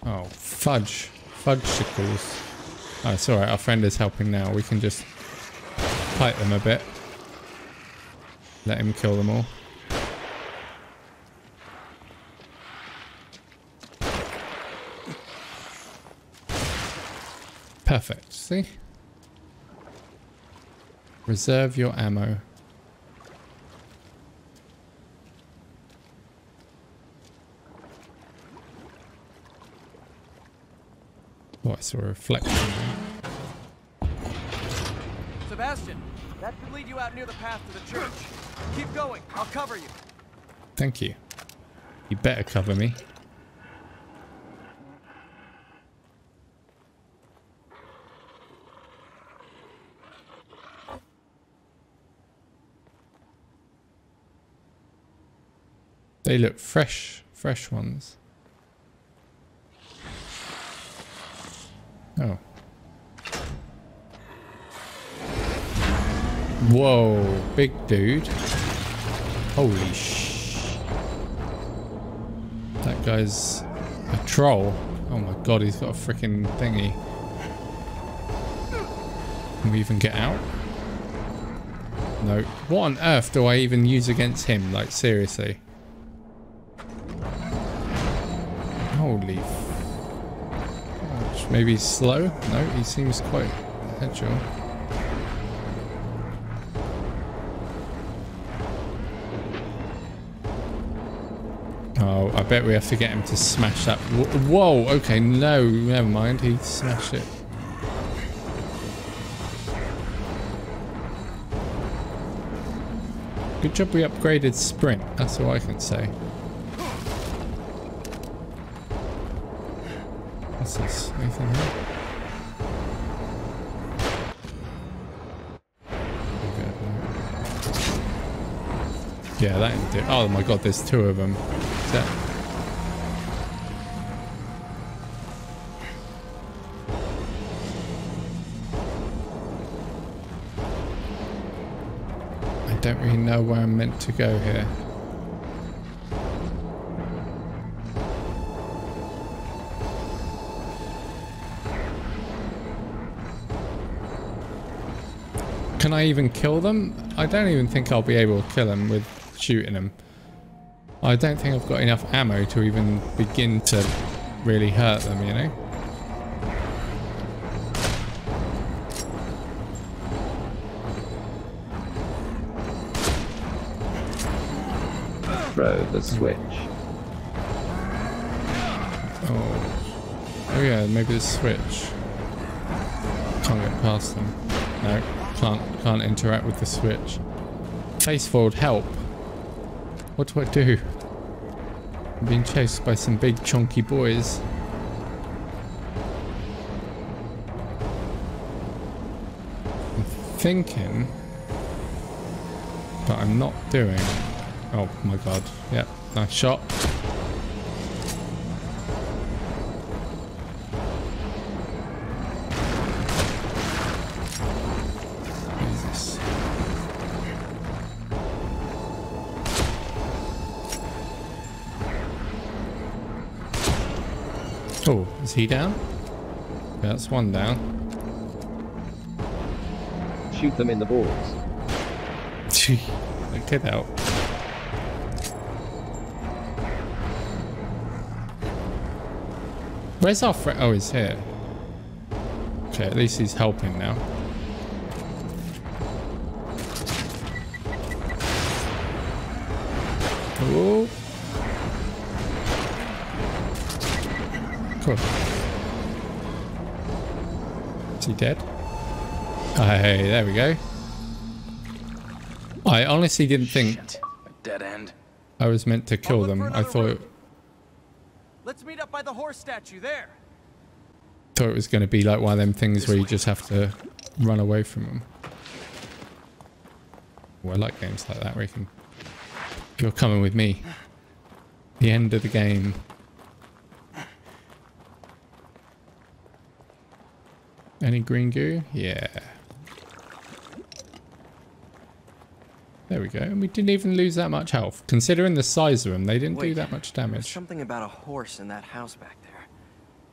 Oh, fudge. Fudgesicles. Oh, it's alright. Our friend is helping now. We can just fight them a bit. Let him kill them all. Perfect. See? Reserve your ammo. Oh, I saw a reflection. Sebastian, that could lead you out near the path to the church. Keep going. I'll cover you. Thank you. You better cover me. They look fresh, fresh ones. Oh. Whoa, big dude. Holy sh... That guy's a troll. Oh my god, he's got a freaking thingy. Can we even get out? No. What on earth do I even use against him? Like, seriously. Holy... Gosh, maybe he's slow? No, he seems quite agile. Oh, I bet we have to get him to smash that. Whoa, okay, no, never mind. He smashed it. Good job we upgraded sprint. That's all I can say. What's this? Anything here? Yeah, that didn't do it. Oh my god, there's two of them. Is that... I don't really know where I'm meant to go here. Can I even kill them? I don't even think I'll be able to kill them with shooting them. I don't think I've got enough ammo to even begin to really hurt them, you know? Throw the switch. Oh, oh yeah, maybe the switch. Can't get past them. No, can't, can't interact with the switch. Face forward, help. What do I do? I'm being chased by some big chunky boys. I'm thinking, but I'm not doing. Oh my god. Yep, nice shot. Jesus. Oh, is he down? Yeah, that's one down. Shoot them in the balls. Gee, that kid out. Where's our friend? Oh, he's here. Okay, at least he's helping now. Oh. Cool. Is he dead? Hey, there we go. I honestly didn't think dead end. I was meant to kill them. I thought... It Let's meet up by the horse statue there. Thought it was going to be like one of them things this where you way. Just have to run away from them. Well, I like games like that where you can... You're coming with me. The end of the game. Any green goo? Yeah. There we go, and we didn't even lose that much health. Considering the size of them, they didn't Wait, do that much damage. There's something about a horse in that house back there.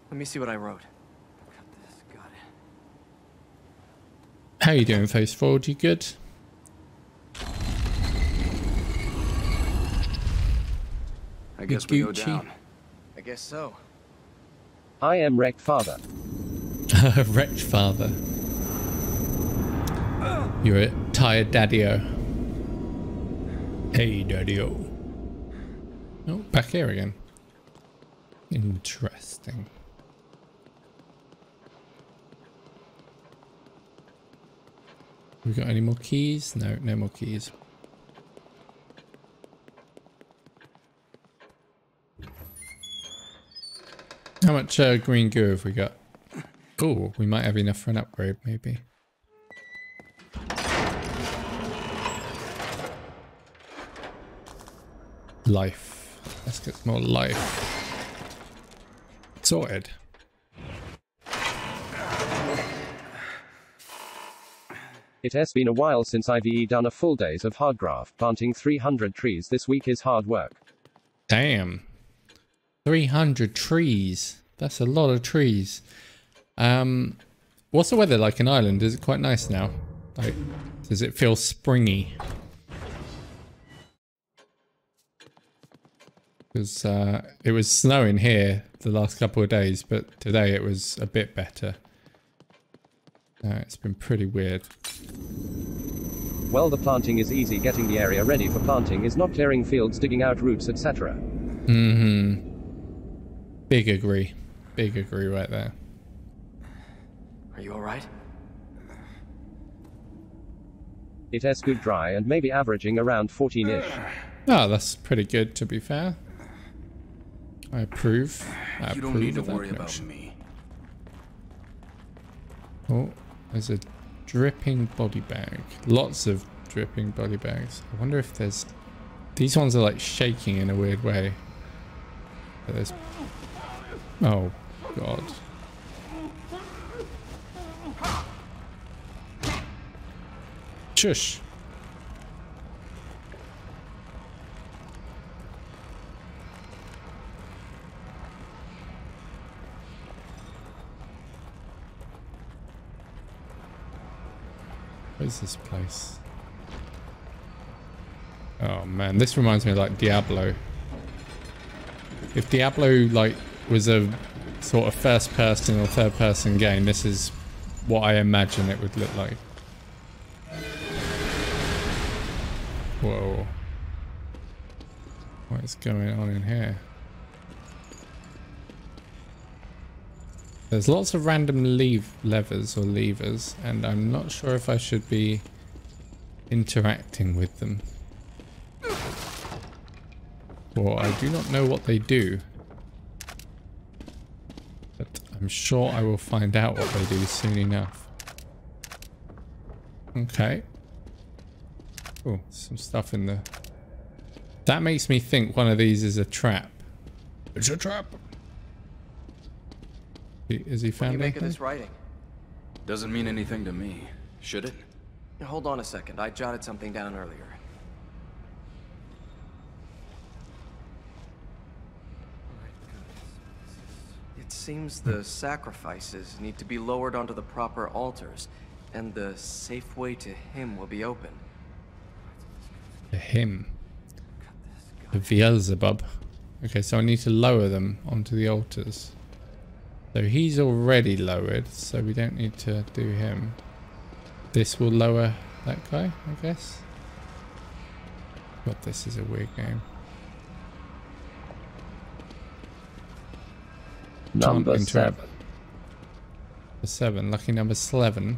Let me see what I wrote. Cut this, got it. How you doing, face forward? You good? I guess we go down. I guess so. I am wrecked father. Wrecked father. You're a tired daddy-o. Hey, daddy-o. Oh, back here again. Interesting. We got any more keys? No, no more keys. How much uh, green goo have we got? Cool, we might have enough for an upgrade, maybe. Life. Let's get some more life. Sorted. It has been a while since I've done a full days of hard graft. Planting three hundred trees this week is hard work. Damn. three hundred trees. That's a lot of trees. Um, what's the weather like in Ireland? Is it quite nice now? Like, does it feel springy? Because uh, it was snowing here the last couple of days, but today it was a bit better. Uh, it's been pretty weird. Well, the planting is easy. Getting the area ready for planting is not clearing fields, digging out roots, et cetera. Mm-hmm. Big agree. Big agree right there. Are you all right? It has good dry and maybe averaging around fourteen-ish. Oh, that's pretty good, to be fair. I approve. I you don't approve need to worry connection. About me. Oh, there's a dripping body bag. Lots of dripping body bags. I wonder if there's... These ones are like shaking in a weird way. But there's... Oh, God. Shush. Where's this place? Oh man, this reminds me of like Diablo. if Diablo like was a sort of first person or third person game, this is what I imagine it would look like. Whoa. What is going on in here? There's lots of random leave levers or levers, and I'm not sure if I should be interacting with them. Well, I do not know what they do, but I'm sure I will find out what they do soon enough. Okay. Oh, some stuff in there. That makes me think one of these is a trap. It's a trap. Is he found? What do you make of this writing? Doesn't mean anything to me. Should it? Now, hold on a second. I jotted something down earlier. It seems the sacrifices need to be lowered onto the proper altars, and the safe way to him will be open. To him? To Beelzebub. Okay, so I need to lower them onto the altars. So he's already lowered, so we don't need to do him. This will lower that guy, I guess. God, this is a weird game. Number seven. Number seven, lucky number seven.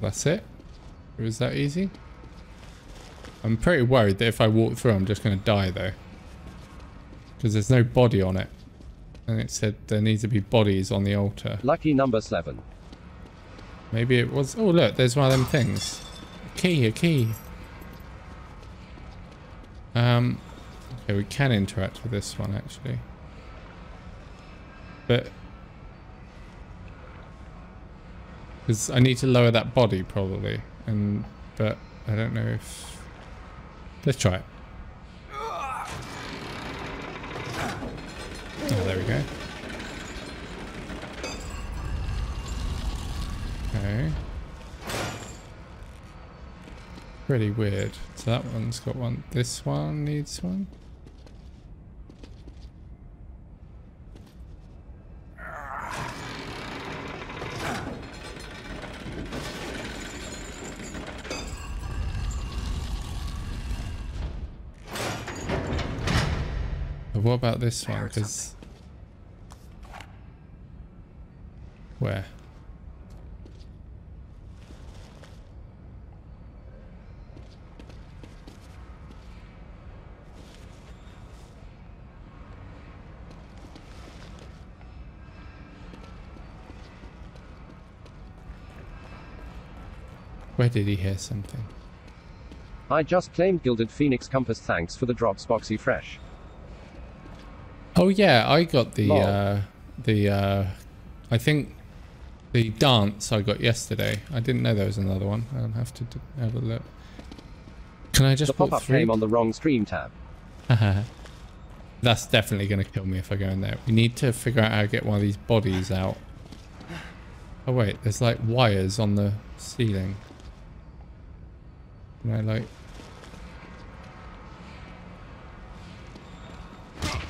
That's it? It was that easy? I'm pretty worried that if I walk through I'm just going to die though. Because there's no body on it. And it said there needs to be bodies on the altar. Lucky number seven. Maybe it was... Oh look, there's one of them things. A key, a key. Um, okay, we can interact with this one actually. But... because I need to lower that body probably, and but I don't know if... Let's try it. Oh, there we go. Okay. Pretty weird. So that one's got one. This one needs one. What about this one? Because where? Where did he hear something? I just claimed Gilded Phoenix Compass. Thanks for the drops, Boxy Fresh. Oh yeah, I got the, uh, the, uh, I think the dance I got yesterday. I didn't know there was another one. I'll have to do, have a look. Can I just pop up came on the wrong stream tab. That's definitely going to kill me if I go in there. We need to figure out how to get one of these bodies out. Oh wait, there's like wires on the ceiling. Can I like...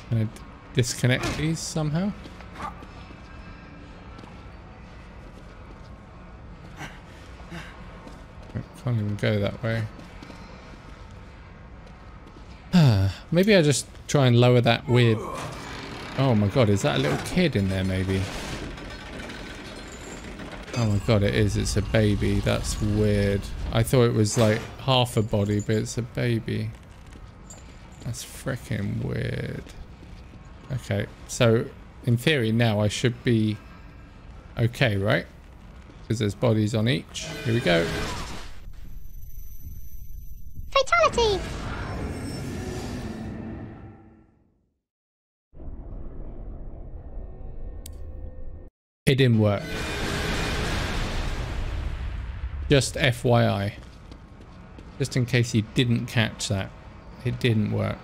Can I disconnect these somehow? I can't even go that way. Maybe I just try and lower that weird... Oh my god, is that a little kid in there maybe? Oh my god, it is. It's a baby. That's weird. I thought it was like half a body, but it's a baby. That's freaking weird. Okay, so in theory now I should be okay, right? Because there's bodies on each. Here we go. Fatality! It didn't work. Just F Y I. Just in case you didn't catch that. It didn't work.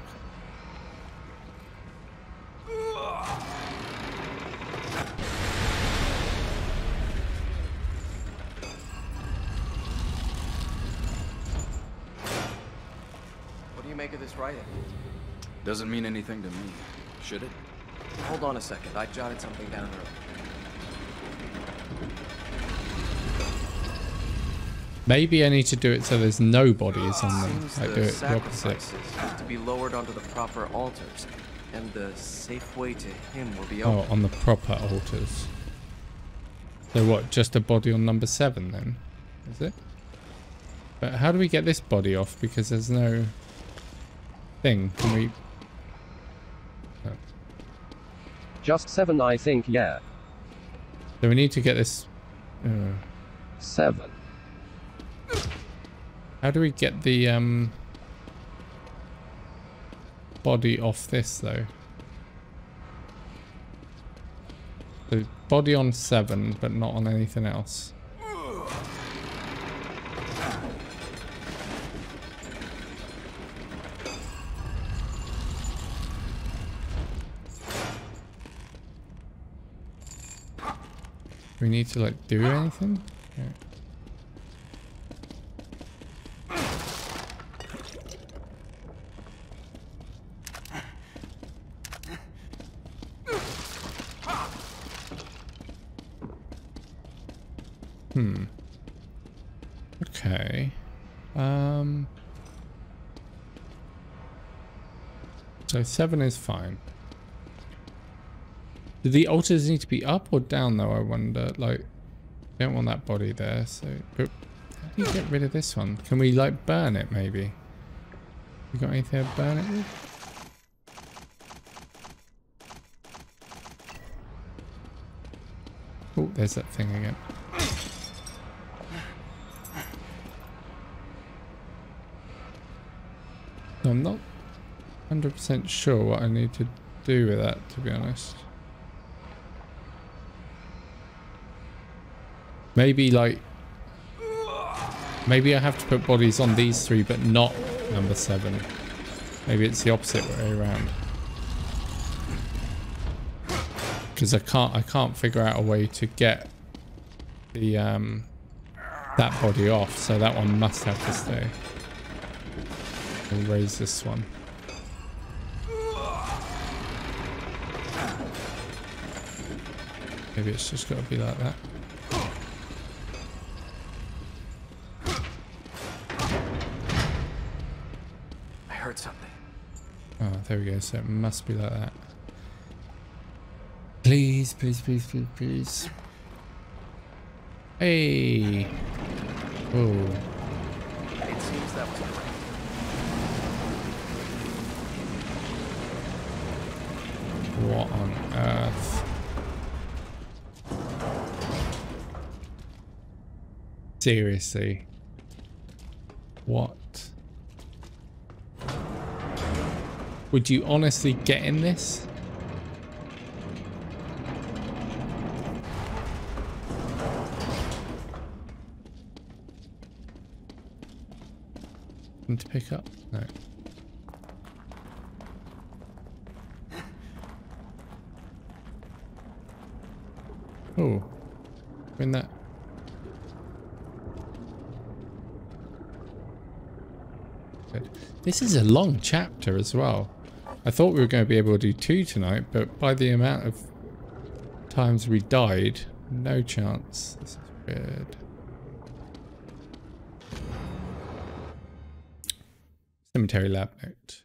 you make of this writing? Doesn't mean anything to me. Should it? Hold on a second. I jotted something down earlier. Maybe I need to do it so there's no bodies on them. I do it the opposite. To be lowered onto the proper altars, and the safe way to him will be open. Oh, on the proper altars. So what? Just a body on number seven then? Is it? But how do we get this body off? Because there's no thing. Can we? Oh. Just seven, I think. Yeah. So we need to get this. Uh... Seven. How do we get the um, body off this, though? The body on seven, but not on anything else. Do we need to, like, do anything? Okay. Hmm. Okay. Um. So seven is fine. Do the altars need to be up or down though, I wonder? Like, I don't want that body there, so... But how do you get rid of this one? Can we, like, burn it, maybe? You got anything to burn it with? Oh, there's that thing again. I'm not one hundred percent sure what I need to do with that, to be honest. Maybe, like, maybe I have to put bodies on these three, but not number seven. Maybe it's the opposite way around. Because I can't, I can't figure out a way to get the um, that body off, so that one must have to stay. We'll raise this one. Maybe it's just got to be like that. I heard something. Oh, there we go. So it must be like that. Please, please, please, please, please. Hey. Oh. It seems that was correct. What on earth? Seriously. What? Would you honestly get in this? Something to pick up? No. Oh, in that. Good. This is a long chapter as well. I thought we were going to be able to do two tonight, but by the amount of times we died, no chance. This is weird. Cemetery lab note.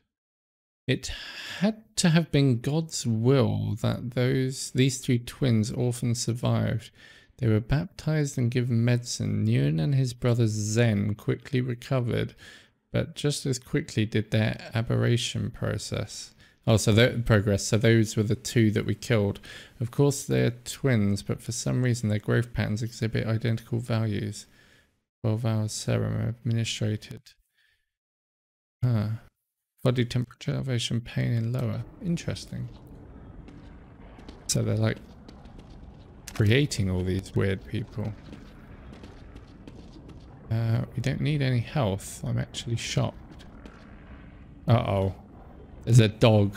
It had to have been God's will that those these three twins orphans survived. They were baptized and given medicine. Nguyen and his brother Zen quickly recovered, but just as quickly did their aberration process. Oh, so that progress. So those were the two that we killed. Of course, they're twins, but for some reason their growth patterns exhibit identical values. twelve hour serum administrated. Huh. Body temperature, elevation, pain, and lower. Interesting. So they're like creating all these weird people. Uh, we don't need any health. I'm actually shocked. Uh-oh. There's a dog.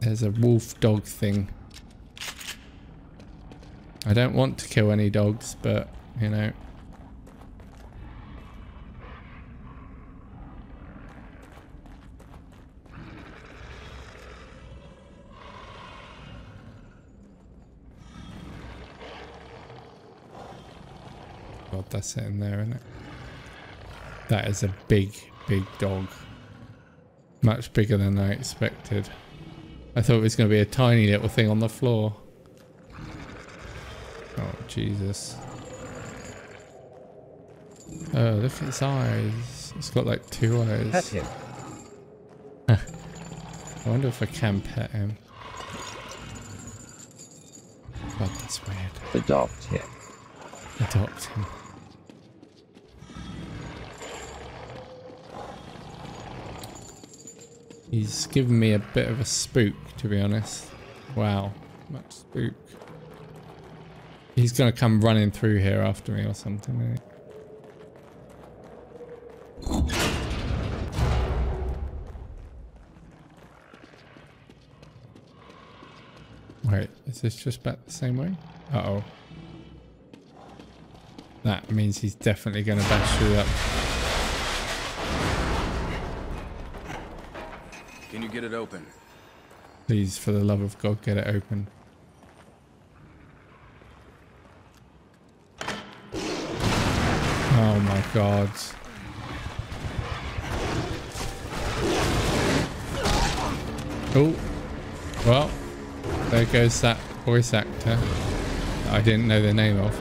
There's a wolf dog thing. I don't want to kill any dogs, but, you know... God, that's it in there, isn't it? That is a big, big dog. Much bigger than I expected. I thought it was going to be a tiny little thing on the floor. Oh, Jesus. Oh, look at its eyes. It's got like two eyes. Pet him. I wonder if I can pet him. God, that's weird. Adopt him. Adopt him. He's given me a bit of a spook, to be honest. Wow, much spook. He's gonna come running through here after me or something, isn't he? Wait, is this just back the same way? Uh-oh. That means he's definitely gonna bash through that. Can you get it open? Please, for the love of God, get it open. Oh my God. Oh, well, there goes that voice actor that I didn't know the name of.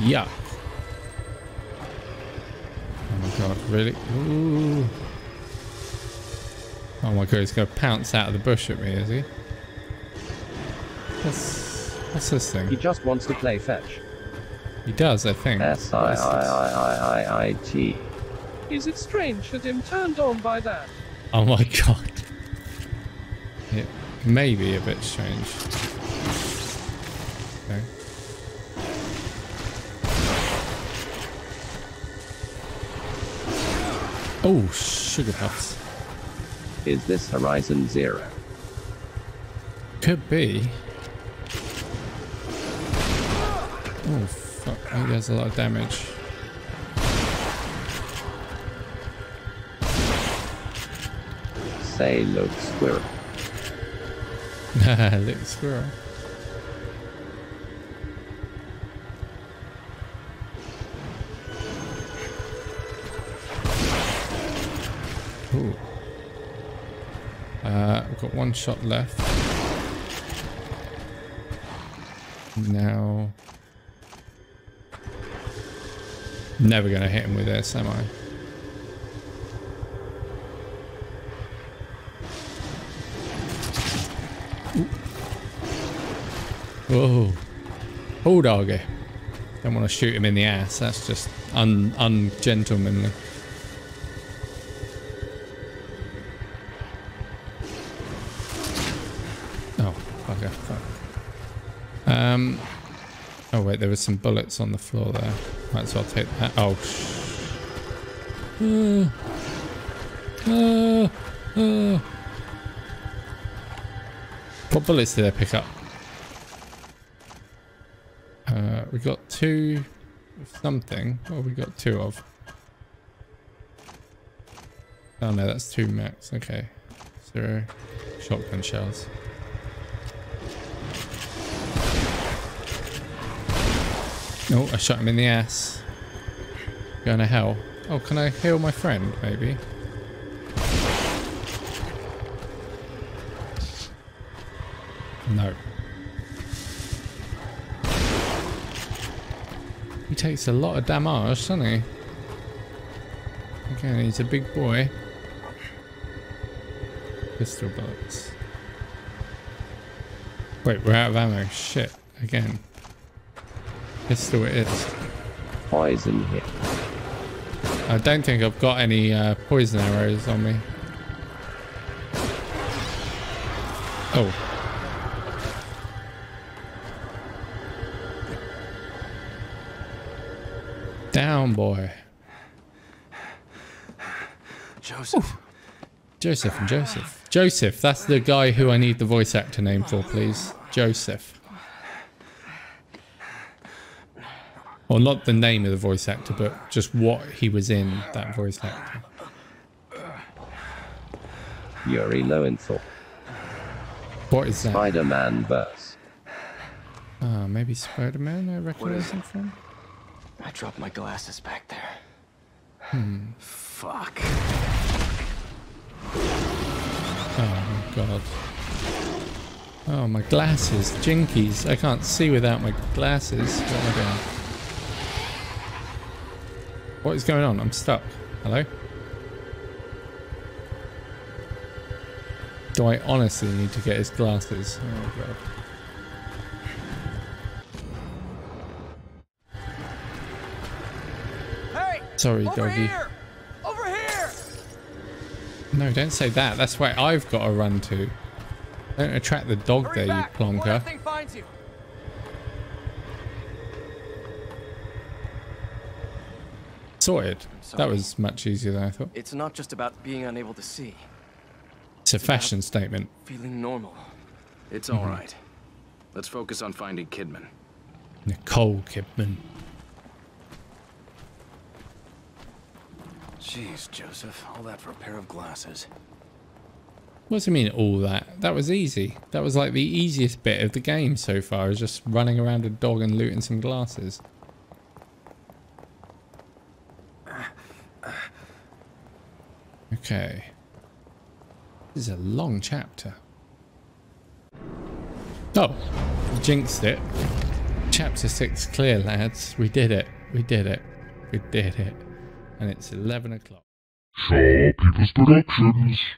Yuck. God, really? Ooh. Oh my God, he's going to pounce out of the bush at me, is he? What's, what's this thing? He just wants to play fetch. He does, I think. S I I I I I T. Is it strange that I'm turned on by that? Oh my God. It may be a bit strange. Okay. Oh, sugar puffs. Is this Horizon Zero? Could be. Oh, fuck. He does a lot of damage. Say, look, squirrel. Haha, look, squirrel. Ooh. Uh, I've got one shot left. Now, never gonna hit him with this, am I? Ooh. Whoa! Oh, doggy! Don't want to shoot him in the ass. That's just un ungentlemanly. Um, oh wait, there was some bullets on the floor there. Might as well take that. Oh, sh uh, uh, uh. What bullets did I pick up? Uh, we got two of something. What have we got two of? Oh no, that's two max. Okay. Zero. Shotgun shells. Oh, I shot him in the ass. Going to hell. Oh, can I heal my friend, maybe? No. He takes a lot of damage, doesn't he? Again, he's a big boy. Pistol bullets. Wait, we're out of ammo. Shit. Again. Pistol it is. Poison hit. I don't think I've got any uh, poison arrows on me. Oh. Down, boy. Joseph. Ooh. Joseph and Joseph. Joseph, that's the guy who I need the voice actor name for, please. Joseph. Or not the name of the voice actor, but just what he was in, that voice actor. Yuri Lowenthal. What is that? Spider-Man verse. Uh, maybe Spider-Man I recognize him from? I dropped my glasses back there. Hmm. Fuck. Oh my god. Oh, my glasses. Jinkies. I can't see without my glasses. What am I doing? What is going on? I'm stuck. Hello? Do I honestly need to get his glasses? Oh god. Sorry, over doggy. Here. Over here. No, don't say that. That's where I've got to run to. Don't attract the dog. Hurry there, back. You plonker. Thing finds you. Sorted. That was much easier than I thought. It's not just about being unable to see. It's a it's fashion statement. Feeling normal. It's all mm-hmm. right. Let's focus on finding Kidman. Nicole Kidman. Jeez, Joseph, all that for a pair of glasses. What do you mean, all that? That was easy. That was like the easiest bit of the game so far, is just running around a dog and looting some glasses. Okay. This is a long chapter. Oh, jinxed it. Chapter six clear, lads. We did it. We did it. We did it. And it's eleven o'clock. Sharpypus Productions.